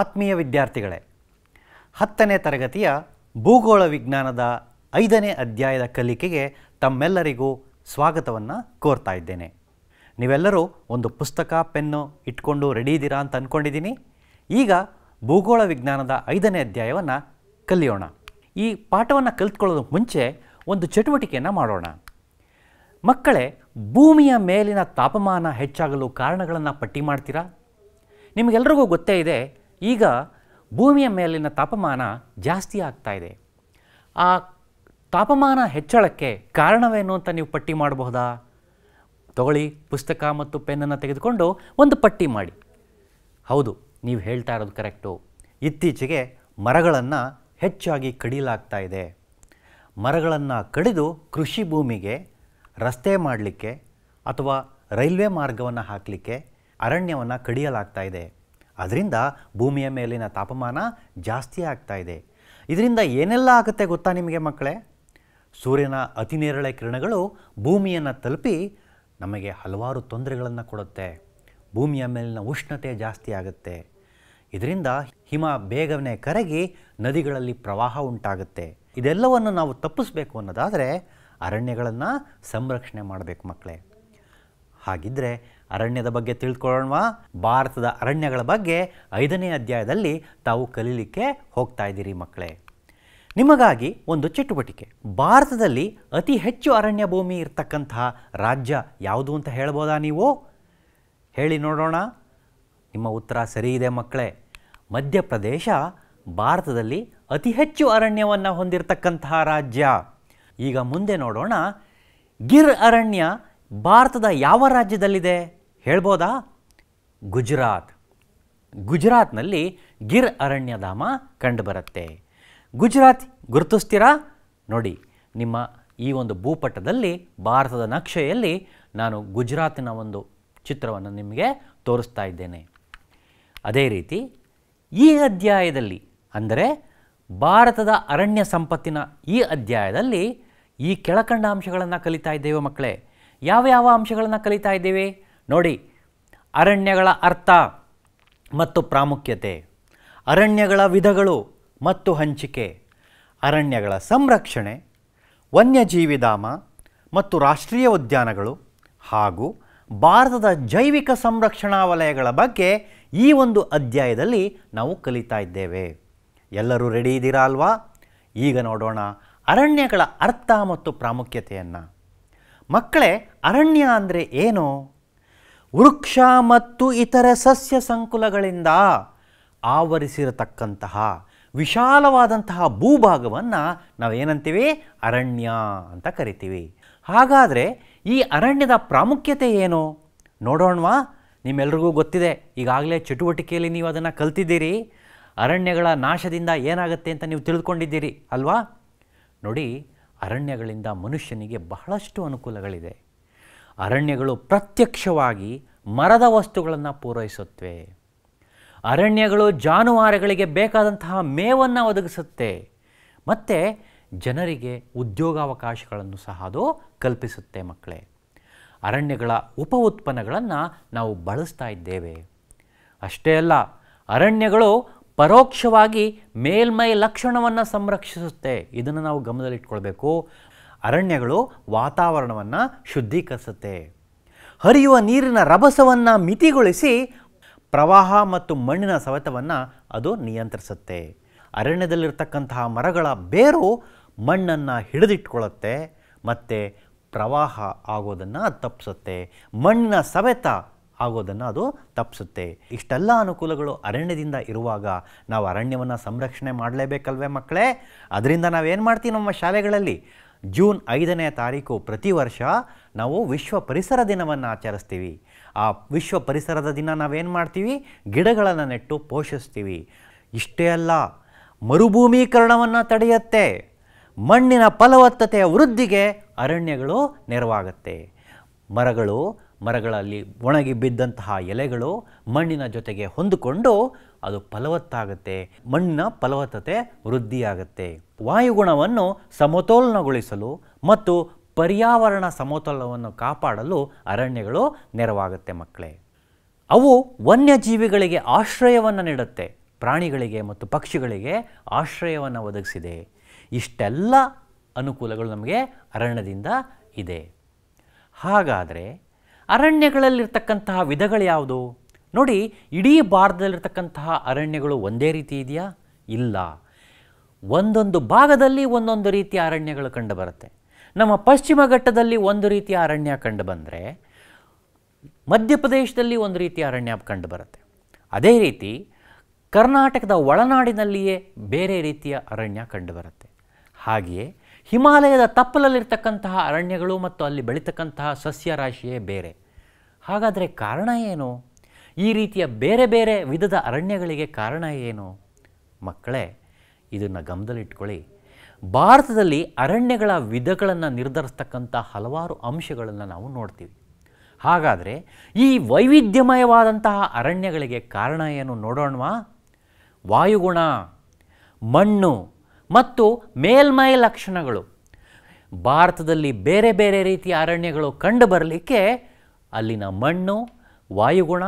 ಆತ್ಮೀಯ ವಿದ್ಯಾರ್ಥಿಗಳೇ, 10ನೇ ತರಗತಿಯ ಭೂಗೋಳ ವಿಜ್ಞಾನದ 5ನೇ ಅಧ್ಯಾಯದ ಕಲಿಕೆಗೆ ತಮ್ಮೆಲ್ಲರಿಗೂ ಸ್ವಾಗತವನ್ನು ಕೋರ್ತಾ ಇದ್ದೇನೆ. ನೀವೆಲ್ಲರೂ ಒಂದು ಪುಸ್ತಕ, ಪೆನ್ನು ಇಟ್ಕೊಂಡು ರೆಡಿ ಇದ್ದೀರಾ ಅಂತ ಅಂದ್ಕೊಂಡಿದ್ದೀನಿ. ಈಗ ಭೂಗೋಳ ವಿಜ್ಞಾನದ 5ನೇ ಅಧ್ಯಾಯವನ್ನು ಕಲಿಯೋಣ. ಈ ಪಾಠವನ್ನು ಕಲಿತ್ಕೊಳ್ಳೋದಕ್ಕೆ ಮುಂಚೆ ಒಂದು ಚಟುವಟಿಕೆಯನ್ನು ಮಾಡೋಣ. ಮಕ್ಕಳೇ, ಭೂಮಿಯ ಮೇಲಿನ ತಾಪಮಾನ ಹೆಚ್ಚಾಗಲು ಕಾರಣಗಳನ್ನು ಪಟ್ಟಿ ಮಾಡ್ತೀರಾ? ನಿಮಗೆಲ್ರಿಗೂ ಗೊತ್ತೇ ಇದೆ, ಈಗ ಭೂಮಿಯ ಮೇಲಿನ ತಾಪಮಾನ ಜಾಸ್ತಿ ಆಗ್ತಾ ಇದೆ. ಆ ತಾಪಮಾನ ಹೆಚ್ಚಳಕ್ಕೆ ಕಾರಣವೇನು ಅಂತ ನೀವು ಪಟ್ಟಿ ಮಾಡಬಹುದಾ? ತಗೊಳ್ಳಿ ಪುಸ್ತಕ ಮತ್ತು ಪೆನ್ನನ್ನು ತೆಗೆದುಕೊಂಡು ಒಂದು ಪಟ್ಟಿ ಮಾಡಿ. ಹೌದು, ನೀವು ಹೇಳ್ತಾ ಇರೋದು ಕರೆಕ್ಟು. ಇತ್ತೀಚೆಗೆ ಮರಗಳನ್ನು ಹೆಚ್ಚಾಗಿ ಕಡಿಯಲಾಗ್ತಾ ಇದೆ. ಮರಗಳನ್ನು ಕಡಿದು ಕೃಷಿ ಭೂಮಿಗೆ ರಸ್ತೆ ಮಾಡಲಿಕ್ಕೆ ಅಥವಾ ರೈಲ್ವೆ ಮಾರ್ಗವನ್ನು ಹಾಕಲಿಕ್ಕೆ ಅರಣ್ಯವನ್ನು ಕಡಿಯಲಾಗ್ತಾ ಇದೆ. ಅದರಿಂದ ಭೂಮಿಯ ಮೇಲಿನ ತಾಪಮಾನ ಜಾಸ್ತಿ ಆಗ್ತಾ ಇದೆ. ಇದರಿಂದ ಏನೆಲ್ಲ ಆಗುತ್ತೆ ಗೊತ್ತಾ ನಿಮಗೆ ಮಕ್ಕಳೇ? ಸೂರ್ಯನ ಅತಿನೇರಳೆ ಕಿರಣಗಳು ಭೂಮಿಯನ್ನು ತಲುಪಿ ನಮಗೆ ಹಲವಾರು ತೊಂದರೆಗಳನ್ನು ಕೊಡುತ್ತೆ. ಭೂಮಿಯ ಮೇಲಿನ ಉಷ್ಣತೆ ಜಾಸ್ತಿ ಆಗುತ್ತೆ. ಇದರಿಂದ ಹಿಮ ಬೇಗನೆ ಕರಗಿ ನದಿಗಳಲ್ಲಿ ಪ್ರವಾಹ ಉಂಟಾಗುತ್ತೆ. ಇದೆಲ್ಲವನ್ನು ನಾವು ತಪ್ಪಿಸಬೇಕು ಅನ್ನೋದಾದರೆ ಅರಣ್ಯಗಳನ್ನು ಸಂರಕ್ಷಣೆ ಮಾಡಬೇಕು ಮಕ್ಕಳೇ. ಹಾಗಿದ್ದರೆ ಅರಣ್ಯದ ಬಗ್ಗೆ ತಿಳ್ಕೊಳ್ಳೋಣವಾ? ಭಾರತದ ಅರಣ್ಯಗಳ ಬಗ್ಗೆ 5ನೇ ಅಧ್ಯಾಯದಲ್ಲಿ ತಾವು ಕಲೀಲಿಕ್ಕೆ ಹೋಗ್ತಾ ಇದ್ದೀರಿ ಮಕ್ಕಳೇ. ನಿಮಗಾಗಿ ಒಂದು ಚಟುವಟಿಕೆ. ಭಾರತದಲ್ಲಿ ಅತಿ ಹೆಚ್ಚು ಅರಣ್ಯ ಭೂಮಿ ಇರತಕ್ಕಂತಹ ರಾಜ್ಯ ಯಾವುದು ಅಂತ ಹೇಳ್ಬೋದಾ ನೀವು? ಹೇಳಿ ನೋಡೋಣ. ನಿಮ್ಮ ಉತ್ತರ ಸರಿ ಇದೆ ಮಕ್ಕಳೇ. ಮಧ್ಯಪ್ರದೇಶ ಭಾರತದಲ್ಲಿ ಅತಿ ಹೆಚ್ಚು ಅರಣ್ಯವನ್ನು ಹೊಂದಿರತಕ್ಕಂತಹ ರಾಜ್ಯ. ಈಗ ಮುಂದೆ ನೋಡೋಣ, ಗಿರ್ ಅರಣ್ಯ ಭಾರತದ ಯಾವ ರಾಜ್ಯದಲ್ಲಿದೆ ಹೇಳ್ಬೋದಾ? ಗುಜರಾತ್. ಗುಜರಾತ್ನಲ್ಲಿ ಗಿರ್ ಅರಣ್ಯಧಾಮ ಕಂಡುಬರುತ್ತೆ. ಗುಜರಾತ್ ಗುರುತಿಸ್ತೀರಾ? ನೋಡಿ, ನಿಮ್ಮ ಈ ಒಂದು ಭೂಪಟದಲ್ಲಿ, ಭಾರತದ ನಕ್ಷೆಯಲ್ಲಿ ನಾನು ಗುಜರಾತಿನ ಒಂದು ಚಿತ್ರವನ್ನು ನಿಮಗೆ ತೋರಿಸ್ತಾ ಇದ್ದೇನೆ. ಅದೇ ರೀತಿ ಈ ಅಧ್ಯಾಯದಲ್ಲಿ, ಅಂದರೆ ಭಾರತದ ಅರಣ್ಯ ಸಂಪತ್ತಿನ ಈ ಅಧ್ಯಾಯದಲ್ಲಿ, ಈ ಕೆಳಕಂಡ ಅಂಶಗಳನ್ನು ಕಲಿತಾ ಇದ್ದೇವೆ ಮಕ್ಕಳೇ. ಯಾವ ಅಂಶಗಳನ್ನು ಕಲಿತಾ ಇದ್ದೇವೆ ನೋಡಿ: ಅರಣ್ಯಗಳ ಅರ್ಥ ಮತ್ತು ಪ್ರಾಮುಖ್ಯತೆ, ಅರಣ್ಯಗಳ ವಿಧಗಳು ಮತ್ತು ಹಂಚಿಕೆ, ಅರಣ್ಯಗಳ ಸಂರಕ್ಷಣೆ, ವನ್ಯಜೀವಿಧಾಮ ಮತ್ತು ರಾಷ್ಟ್ರೀಯ ಉದ್ಯಾನಗಳು, ಹಾಗೂ ಭಾರತದ ಜೈವಿಕ ಸಂರಕ್ಷಣಾ ವಲಯಗಳ ಬಗ್ಗೆ ಈ ಒಂದು ಅಧ್ಯಾಯದಲ್ಲಿ ನಾವು ಕಲಿತಾ ಇದ್ದೇವೆ. ಎಲ್ಲರೂ ರೆಡಿ ಇದ್ದೀರಾ ಅಲ್ವಾ? ಈಗ ನೋಡೋಣ ಅರಣ್ಯಗಳ ಅರ್ಥ ಮತ್ತು ಪ್ರಾಮುಖ್ಯತೆಯನ್ನು. ಮಕ್ಕಳೇ, ಅರಣ್ಯ ಅಂದರೆ ಏನು? ವೃಕ್ಷ ಮತ್ತು ಇತರ ಸಸ್ಯ ಸಂಕುಲಗಳಿಂದ ಆವರಿಸಿರತಕ್ಕಂತಹ ವಿಶಾಲವಾದಂತಹ ಭೂಭಾಗವನ್ನು ನಾವೇನಂತೀವಿ? ಅರಣ್ಯ ಅಂತ ಕರಿತೀವಿ. ಹಾಗಾದರೆ ಈ ಅರಣ್ಯದ ಪ್ರಾಮುಖ್ಯತೆ ಏನು ನೋಡೋಣವಾ? ನಿಮ್ಮೆಲ್ರಿಗೂ ಗೊತ್ತಿದೆ, ಈಗಾಗಲೇ ಚಟುವಟಿಕೆಯಲ್ಲಿ ನೀವು ಅದನ್ನು ಕಲ್ತಿದ್ದೀರಿ. ಅರಣ್ಯಗಳ ನಾಶದಿಂದ ಏನಾಗುತ್ತೆ ಅಂತ ನೀವು ತಿಳಿದುಕೊಂಡಿದ್ದೀರಿ ಅಲ್ವಾ? ನೋಡಿ, ಅರಣ್ಯಗಳಿಂದ ಮನುಷ್ಯನಿಗೆ ಬಹಳಷ್ಟು ಅನುಕೂಲಗಳಿದೆ. ಅರಣ್ಯಗಳು ಪ್ರತ್ಯಕ್ಷವಾಗಿ ಮರದ ವಸ್ತುಗಳನ್ನು ಪೂರೈಸುತ್ತವೆ. ಅರಣ್ಯಗಳು ಜಾನುವಾರುಗಳಿಗೆ ಬೇಕಾದಂತಹ ಮೇವನ್ನು ಒದಗಿಸುತ್ತೆ. ಮತ್ತು ಜನರಿಗೆ ಉದ್ಯೋಗಾವಕಾಶಗಳನ್ನು ಸಹ ಅದು ಕಲ್ಪಿಸುತ್ತೆ ಮಕ್ಕಳೇ. ಅರಣ್ಯಗಳ ಉಪ ಉತ್ಪನ್ನಗಳನ್ನು ನಾವು ಬಳಸ್ತಾ ಇದ್ದೇವೆ. ಅಷ್ಟೇ ಅಲ್ಲ, ಅರಣ್ಯಗಳು ಪರೋಕ್ಷವಾಗಿ ಮೇಲ್ಮೈ ಲಕ್ಷಣವನ್ನು ಸಂರಕ್ಷಿಸುತ್ತೆ. ಇದನ್ನು ನಾವು ಗಮನದಲ್ಲಿಟ್ಕೊಳ್ಬೇಕು. ಅರಣ್ಯಗಳು ವಾತಾವರಣವನ್ನು ಶುದ್ಧೀಕರಿಸುತ್ತೆ. ಹರಿಯುವ ನೀರಿನ ರಭಸವನ್ನು ಮಿತಿಗೊಳಿಸಿ ಪ್ರವಾಹ ಮತ್ತು ಮಣ್ಣಿನ ಸವೆತವನ್ನು ಅದು ನಿಯಂತ್ರಿಸುತ್ತೆ. ಅರಣ್ಯದಲ್ಲಿರ್ತಕ್ಕಂತಹ ಮರಗಳ ಬೇರು ಮಣ್ಣನ್ನು ಹಿಡಿದಿಟ್ಕೊಳ್ಳುತ್ತೆ ಮತ್ತು ಪ್ರವಾಹ ಆಗೋದನ್ನು ತಪ್ಪಿಸುತ್ತೆ, ಮಣ್ಣಿನ ಸವೆತ ಆಗೋದನ್ನು ಅದು ತಪ್ಪಿಸುತ್ತೆ. ಇಷ್ಟೆಲ್ಲ ಅನುಕೂಲಗಳು ಅರಣ್ಯದಿಂದ ಇರುವಾಗ ನಾವು ಅರಣ್ಯವನ್ನು ಸಂರಕ್ಷಣೆ ಮಾಡಲೇಬೇಕಲ್ವೇ ಮಕ್ಕಳೇ? ಅದರಿಂದ ನಾವೇನು ಮಾಡ್ತೀವಿ? ನಮ್ಮ ಶಾಲೆಗಳಲ್ಲಿ ಜೂನ್ 5ನೇ ತಾರೀಕು ಪ್ರತಿ ವರ್ಷ ನಾವು ವಿಶ್ವ ಪರಿಸರ ದಿನವನ್ನು ಆಚರಿಸ್ತೀವಿ. ಆ ವಿಶ್ವ ಪರಿಸರದ ದಿನ ನಾವೇನು ಮಾಡ್ತೀವಿ? ಗಿಡಗಳನ್ನು ನೆಟ್ಟು ಪೋಷಿಸ್ತೀವಿ. ಇಷ್ಟೇ ಅಲ್ಲ, ಮರುಭೂಮೀಕರಣವನ್ನು ತಡೆಯುತ್ತೆ. ಮಣ್ಣಿನ ಫಲವತ್ತತೆಯ ವೃದ್ಧಿಗೆ ಅರಣ್ಯಗಳು ನೆರವಾಗುತ್ತೆ. ಮರಗಳಲ್ಲಿ ಒಣಗಿ ಬಿದ್ದಂತಹ ಎಲೆಗಳು ಮಣ್ಣಿನ ಜೊತೆಗೆ ಹೊಂದಿಕೊಂಡು ಅದು ಫಲವತ್ತಾಗುತ್ತೆ. ಮಣ್ಣಿನ ಫಲವತ್ತತೆ ವೃದ್ಧಿಯಾಗುತ್ತೆ. ವಾಯುಗುಣವನ್ನು ಸಮತೋಲನಗೊಳಿಸಲು ಮತ್ತು ಪರ್ಯಾವರಣ ಸಮತೋಲನವನ್ನು ಕಾಪಾಡಲು ಅರಣ್ಯಗಳು ನೆರವಾಗುತ್ತೆ ಮಕ್ಕಳೇ. ಅವು ವನ್ಯಜೀವಿಗಳಿಗೆ ಆಶ್ರಯವನ್ನು ನೀಡುತ್ತೆ. ಪ್ರಾಣಿಗಳಿಗೆ ಮತ್ತು ಪಕ್ಷಿಗಳಿಗೆ ಆಶ್ರಯವನ್ನು ಒದಗಿಸಿದೆ. ಇಷ್ಟೆಲ್ಲ ಅನುಕೂಲಗಳು ನಮಗೆ ಅರಣ್ಯದಿಂದ ಇದೆ. ಹಾಗಾದರೆ ಅರಣ್ಯಗಳಲ್ಲಿರ್ತಕ್ಕಂತಹ ವಿಧಗಳು ಯಾವುದು? ನೋಡಿ, ಇಡೀ ಭಾರತದಲ್ಲಿರ್ತಕ್ಕಂತಹ ಅರಣ್ಯಗಳು ಒಂದೇ ರೀತಿ ಇದೆಯಾ? ಇಲ್ಲ. ಒಂದೊಂದು ಭಾಗದಲ್ಲಿ ಒಂದೊಂದು ರೀತಿಯ ಅರಣ್ಯಗಳು ಕಂಡುಬರುತ್ತೆ. ನಮ್ಮ ಪಶ್ಚಿಮ ಘಟ್ಟದಲ್ಲಿ ಒಂದು ರೀತಿಯ ಅರಣ್ಯ ಕಂಡುಬಂದರೆ, ಮಧ್ಯಪ್ರದೇಶದಲ್ಲಿ ಒಂದು ರೀತಿಯ ಅರಣ್ಯ ಕಂಡುಬರುತ್ತೆ. ಅದೇ ರೀತಿ ಕರ್ನಾಟಕದ ಒಳನಾಡಿನಲ್ಲಿಯೇ ಬೇರೆ ರೀತಿಯ ಅರಣ್ಯ ಕಂಡುಬರುತ್ತೆ. ಹಾಗೆಯೇ ಹಿಮಾಲಯದ ತಪ್ಪಲಲ್ಲಿರ್ತಕ್ಕಂತಹ ಅರಣ್ಯಗಳು ಮತ್ತು ಅಲ್ಲಿ ಬೆಳೀತಕ್ಕಂತಹ ಸಸ್ಯ ರಾಶಿಯೇ ಬೇರೆ. ಹಾಗಾದರೆ ಕಾರಣ ಏನು? ಈ ರೀತಿಯ ಬೇರೆ ಬೇರೆ ವಿಧದ ಅರಣ್ಯಗಳಿಗೆ ಕಾರಣ ಏನು? ಮಕ್ಕಳೇ, ಇದನ್ನು ಗಮನದಲ್ಲಿಟ್ಕೊಳ್ಳಿ. ಭಾರತದಲ್ಲಿ ಅರಣ್ಯಗಳ ವಿಧಗಳನ್ನು ನಿರ್ಧರಿಸ್ತಕ್ಕಂಥ ಹಲವಾರು ಅಂಶಗಳನ್ನು ನಾವು ನೋಡ್ತೀವಿ. ಹಾಗಾದರೆ ಈ ವೈವಿಧ್ಯಮಯವಾದಂತಹ ಅರಣ್ಯಗಳಿಗೆ ಕಾರಣ ಏನು ನೋಡೋಣವಾ? ವಾಯುಗುಣ, ಮಣ್ಣು ಮತ್ತು ಮೇಲ್ಮೈ ಲಕ್ಷಣಗಳು. ಭಾರತದಲ್ಲಿ ಬೇರೆ ಬೇರೆ ರೀತಿಯ ಅರಣ್ಯಗಳು ಕಂಡುಬರಲಿಕ್ಕೆ ಅಲ್ಲಿನ ಮಣ್ಣು, ವಾಯುಗುಣ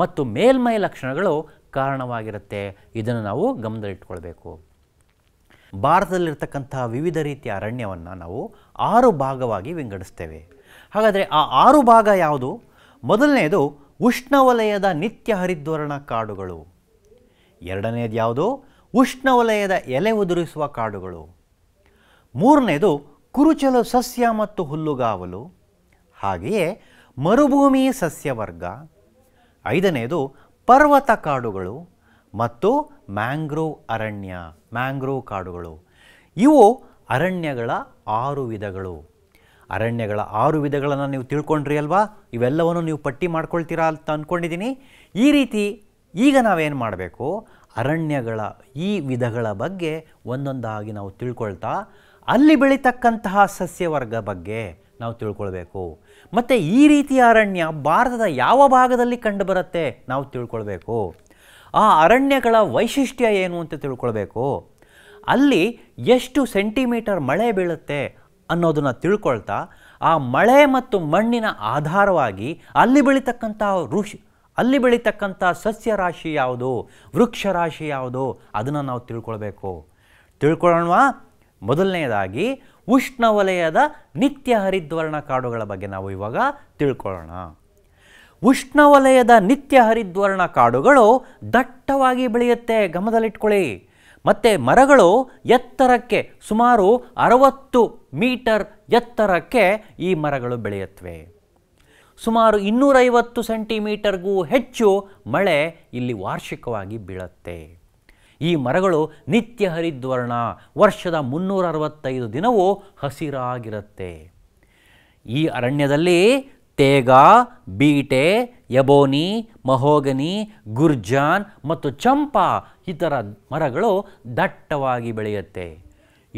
ಮತ್ತು ಮೇಲ್ಮೈ ಲಕ್ಷಣಗಳು ಕಾರಣವಾಗಿರುತ್ತೆ. ಇದನ್ನು ನಾವು ಗಮನದಲ್ಲಿಟ್ಕೊಳ್ಬೇಕು. ಭಾರತದಲ್ಲಿರ್ತಕ್ಕಂತಹ ವಿವಿಧ ರೀತಿಯ ಅರಣ್ಯವನ್ನು ನಾವು 6 ಭಾಗವಾಗಿ ವಿಂಗಡಿಸ್ತೇವೆ. ಹಾಗಾದರೆ ಆ 6 ಭಾಗ ಯಾವುದು? ಮೊದಲನೆಯದು ಉಷ್ಣವಲಯದ ನಿತ್ಯ ಹರಿದ್ವರ್ಣ ಕಾಡುಗಳು. ಎರಡನೆಯದು ಯಾವುದು? ಉಷ್ಣವಲಯದ ಎಲೆ ಉದುರಿಸುವ ಕಾಡುಗಳು. ಮೂರನೆಯದು ಕುರುಚಲು ಸಸ್ಯ ಮತ್ತು ಹುಲ್ಲುಗಾವಲು, ಹಾಗೆಯೇ ಮರುಭೂಮಿ ಸಸ್ಯವರ್ಗ. ಐದನೆಯದು ಪರ್ವತ ಕಾಡುಗಳು ಮತ್ತು ಮ್ಯಾಂಗ್ರೋವ್ ಅರಣ್ಯ, ಮ್ಯಾಂಗ್ರೋವ್ ಕಾಡುಗಳು. ಇವು ಅರಣ್ಯಗಳ 6 ವಿಧಗಳು. ಅರಣ್ಯಗಳ 6 ವಿಧಗಳನ್ನು ನೀವು ತಿಳ್ಕೊಂಡ್ರಿ ಅಲ್ವಾ? ಇವೆಲ್ಲವನ್ನು ನೀವು ಪಟ್ಟಿ ಮಾಡ್ಕೊಳ್ತೀರಾ ಅಂತ ಅಂದ್ಕೊಂಡಿದ್ದೀನಿ. ಈ ರೀತಿ ಈಗ ನಾವೇನು ಮಾಡಬೇಕು? ಅರಣ್ಯಗಳ ಈ ವಿಧಗಳ ಬಗ್ಗೆ ಒಂದೊಂದಾಗಿ ನಾವು ತಿಳ್ಕೊಳ್ತಾ ಅಲ್ಲಿ ಬೆಳೀತಕ್ಕಂತಹ ಸಸ್ಯವರ್ಗ ಬಗ್ಗೆ ನಾವು ತಿಳ್ಕೊಳ್ಬೇಕು. ಮತ್ತು ಈ ರೀತಿಯ ಅರಣ್ಯ ಭಾರತದ ಯಾವ ಭಾಗದಲ್ಲಿ ಕಂಡುಬರುತ್ತೆ ನಾವು ತಿಳ್ಕೊಳ್ಬೇಕು. ಆ ಅರಣ್ಯಗಳ ವೈಶಿಷ್ಟ್ಯ ಏನು ಅಂತ ತಿಳ್ಕೊಳ್ಬೇಕು. ಅಲ್ಲಿ ಎಷ್ಟು ಸೆಂಟಿಮೀಟರ್ ಮಳೆ ಬೀಳುತ್ತೆ ಅನ್ನೋದನ್ನು ತಿಳ್ಕೊಳ್ತಾ ಆ ಮಳೆ ಮತ್ತು ಮಣ್ಣಿನ ಆಧಾರವಾಗಿ ಅಲ್ಲಿ ಬೆಳೀತಕ್ಕಂಥ ಸಸ್ಯ ರಾಶಿ ಯಾವುದು, ವೃಕ್ಷ ರಾಶಿ ಯಾವುದು ಅದನ್ನು ನಾವು ತಿಳ್ಕೊಳ್ಬೇಕು. ತಿಳ್ಕೊಳ್ಳೋಣ. ಮೊದಲನೆಯದಾಗಿ ಉಷ್ಣವಲಯದ ನಿತ್ಯ ಹರಿದ್ವರ್ಣ ಕಾಡುಗಳ ಬಗ್ಗೆ ನಾವು ಇವಾಗ ತಿಳ್ಕೊಳ್ಳೋಣ. ಉಷ್ಣವಲಯದ ನಿತ್ಯ ಹರಿದ್ವರ್ಣ ಕಾಡುಗಳು ದಟ್ಟವಾಗಿ ಬೆಳೆಯುತ್ತೆ, ಗಮನದಲ್ಲಿಟ್ಕೊಳ್ಳಿ. ಮತ್ತು ಮರಗಳು ಎತ್ತರಕ್ಕೆ ಸುಮಾರು 60 ಮೀಟರ್ ಎತ್ತರಕ್ಕೆ ಈ ಮರಗಳು ಬೆಳೆಯುತ್ತವೆ. ಸುಮಾರು 250 ಸೆಂಟಿಮೀಟರ್ಗೂ ಹೆಚ್ಚು ಮಳೆ ಇಲ್ಲಿ ವಾರ್ಷಿಕವಾಗಿ ಬೀಳುತ್ತೆ. ಈ ಮರಗಳು ನಿತ್ಯ ಹರಿದ್ವರ್ಣ, ವರ್ಷದ 365 ದಿನವೂ ಹಸಿರಾಗಿರುತ್ತೆ. ಈ ಅರಣ್ಯದಲ್ಲಿ ತೇಗ, ಬೀಟೆ, ಯಬೋನಿ, ಮಹೋಗನಿ, ಗುರ್ಜಾನ್ ಮತ್ತು ಚಂಪಾ ಇತರ ಮರಗಳು ದಟ್ಟವಾಗಿ ಬೆಳೆಯುತ್ತೆ.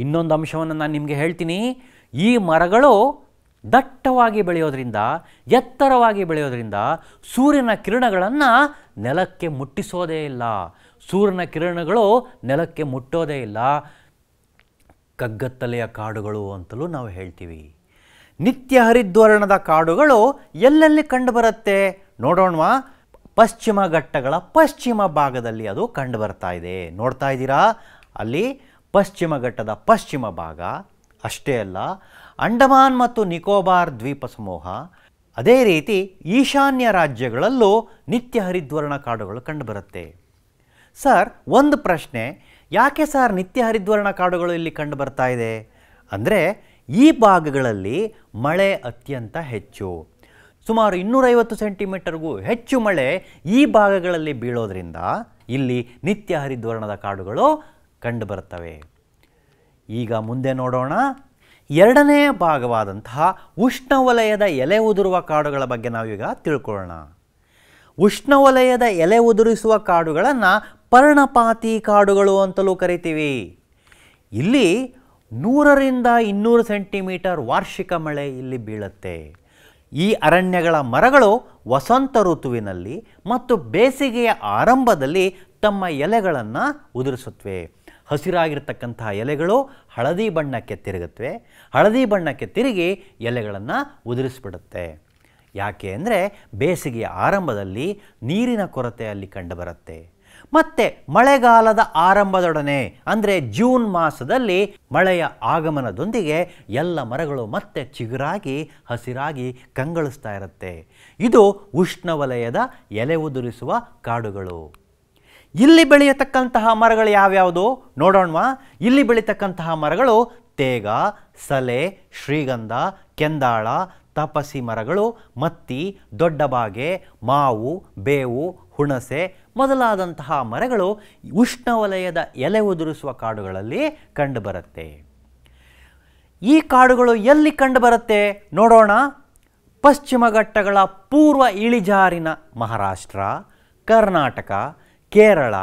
ಇನ್ನೊಂದು ಅಂಶವನ್ನು ನಾನು ನಿಮಗೆ ಹೇಳ್ತೀನಿ. ಈ ಮರಗಳು ದಟ್ಟವಾಗಿ ಬೆಳೆಯೋದ್ರಿಂದ, ಎತ್ತರವಾಗಿ ಬೆಳೆಯೋದ್ರಿಂದ ಸೂರ್ಯನ ಕಿರಣಗಳನ್ನು ನೆಲಕ್ಕೆ ಮುಟ್ಟಿಸೋದೇ ಇಲ್ಲ. ಸೂರ್ಯನ ಕಿರಣಗಳು ನೆಲಕ್ಕೆ ಮುಟ್ಟೋದೇ ಇಲ್ಲ. ಕಗ್ಗತ್ತಲೆಯ ಕಾಡುಗಳು ಅಂತಲೂ ನಾವು ಹೇಳ್ತೀವಿ. ನಿತ್ಯ ಹರಿದ್ವರ್ಣದ ಕಾಡುಗಳು ಎಲ್ಲೆಲ್ಲಿ ಕಂಡುಬರುತ್ತೆ ನೋಡೋಣವಾ? ಪಶ್ಚಿಮ ಘಟ್ಟಗಳ ಪಶ್ಚಿಮ ಭಾಗದಲ್ಲಿ ಅದು ಕಂಡುಬರ್ತಾ ಇದೆ. ನೋಡ್ತಾ ಇದ್ದೀರಾ, ಅಲ್ಲಿ ಪಶ್ಚಿಮ ಘಟ್ಟದ ಪಶ್ಚಿಮ ಭಾಗ. ಅಷ್ಟೇ ಅಲ್ಲ, ಅಂಡಮಾನ್ ಮತ್ತು ನಿಕೋಬಾರ್ ದ್ವೀಪ ಸಮೂಹ, ಅದೇ ರೀತಿ ಈಶಾನ್ಯ ರಾಜ್ಯಗಳಲ್ಲೂ ನಿತ್ಯ ಹರಿದ್ವರ್ಣ ಕಾಡುಗಳು ಕಂಡುಬರುತ್ತೆ. ಸರ್, ಒಂದು ಪ್ರಶ್ನೆ. ಯಾಕೆ ಸರ್ ನಿತ್ಯ ಹರಿದ್ವರ್ಣ ಕಾಡುಗಳು ಇಲ್ಲಿ ಕಂಡುಬರ್ತಾ ಇದೆ? ಅಂದರೆ ಈ ಭಾಗಗಳಲ್ಲಿ ಮಳೆ ಅತ್ಯಂತ ಹೆಚ್ಚು, ಸುಮಾರು 250 ಸೆಂಟಿಮೀಟರ್ಗೂ ಹೆಚ್ಚು ಮಳೆ ಈ ಭಾಗಗಳಲ್ಲಿ ಬೀಳೋದ್ರಿಂದ ಇಲ್ಲಿ ನಿತ್ಯ ಹರಿದ್ವರ್ಣದ ಕಾಡುಗಳು ಕಂಡುಬರ್ತವೆ. ಈಗ ಮುಂದೆ ನೋಡೋಣ. ಎರಡನೇ ಭಾಗವಾದಂತಹ ಉಷ್ಣವಲಯದ ಎಲೆ ಉದುರುವ ಕಾಡುಗಳ ಬಗ್ಗೆ ನಾವೀಗ ತಿಳ್ಕೊಳ್ಳೋಣ. ಉಷ್ಣವಲಯದ ಎಲೆ ಉದುರಿಸುವ ಕಾಡುಗಳನ್ನು ಪರ್ಣಪಾತಿ ಕಾಡುಗಳು ಅಂತಲೂ ಕರಿತೀವಿ. ಇಲ್ಲಿ 100 ರಿಂದ 200 ಸೆಂಟಿಮೀಟರ್ ವಾರ್ಷಿಕ ಮಳೆ ಇಲ್ಲಿ ಬೀಳುತ್ತೆ. ಈ ಅರಣ್ಯಗಳ ಮರಗಳು ವಸಂತ ಋತುವಿನಲ್ಲಿ ಮತ್ತು ಬೇಸಿಗೆಯ ಆರಂಭದಲ್ಲಿ ತಮ್ಮ ಎಲೆಗಳನ್ನು ಉದುರಿಸುತ್ತವೆ. ಹಸಿರಾಗಿರ್ತಕ್ಕಂತಹ ಎಲೆಗಳು ಹಳದಿ ಬಣ್ಣಕ್ಕೆ ತಿರುಗುತ್ತವೆ. ಹಳದಿ ಬಣ್ಣಕ್ಕೆ ತಿರುಗಿ ಎಲೆಗಳನ್ನು ಉದುರಿಸ್ಬಿಡುತ್ತೆ. ಯಾಕೆ ಅಂದರೆ ಬೇಸಿಗೆಯ ಆರಂಭದಲ್ಲಿ ನೀರಿನ ಕೊರತೆ ಅಲ್ಲಿ ಕಂಡುಬರುತ್ತೆ. ಮತ್ತೆ ಮಳೆಗಾಲದ ಆರಂಭದೊಡನೆ ಅಂದರೆ ಜೂನ್ ಮಾಸದಲ್ಲಿ ಮಳೆಯ ಆಗಮನದೊಂದಿಗೆ ಎಲ್ಲ ಮರಗಳು ಮತ್ತೆ ಚಿಗುರಾಗಿ ಹಸಿರಾಗಿ ಕಂಗೊಳಿಸ್ತಾ ಇರುತ್ತೆ. ಇದು ಉಷ್ಣವಲಯದ ಎಲೆ ಉದುರಿಸುವ ಕಾಡುಗಳು. ಇಲ್ಲಿ ಬೆಳೆಯತಕ್ಕಂತಹ ಮರಗಳು ಯಾವ್ಯಾವುದು ನೋಡೋಣವಾ. ಇಲ್ಲಿ ಬೆಳೀತಕ್ಕಂತಹ ಮರಗಳು ತೇಗ, ಸಲೆ, ಶ್ರೀಗಂಧ, ಕೆಂದಾಳ, ತಪಸಿ ಮರಗಳು, ಮತ್ತಿ, ದೊಡ್ಡಬಾಗೆ, ಮಾವು, ಬೇವು, ಹುಣಸೆ ಮೊದಲಾದಂತಹ ಮರಗಳು ಉಷ್ಣವಲಯದ ಎಲೆ ಉದುರಿಸುವ ಕಾಡುಗಳಲ್ಲಿ ಕಂಡುಬರುತ್ತೆ. ಈ ಕಾಡುಗಳು ಎಲ್ಲಿ ಕಂಡುಬರುತ್ತೆ ನೋಡೋಣ. ಪಶ್ಚಿಮ ಘಟ್ಟಗಳ ಪೂರ್ವ ಇಳಿಜಾರಿನ ಮಹಾರಾಷ್ಟ್ರ, ಕರ್ನಾಟಕ, ಕೇರಳ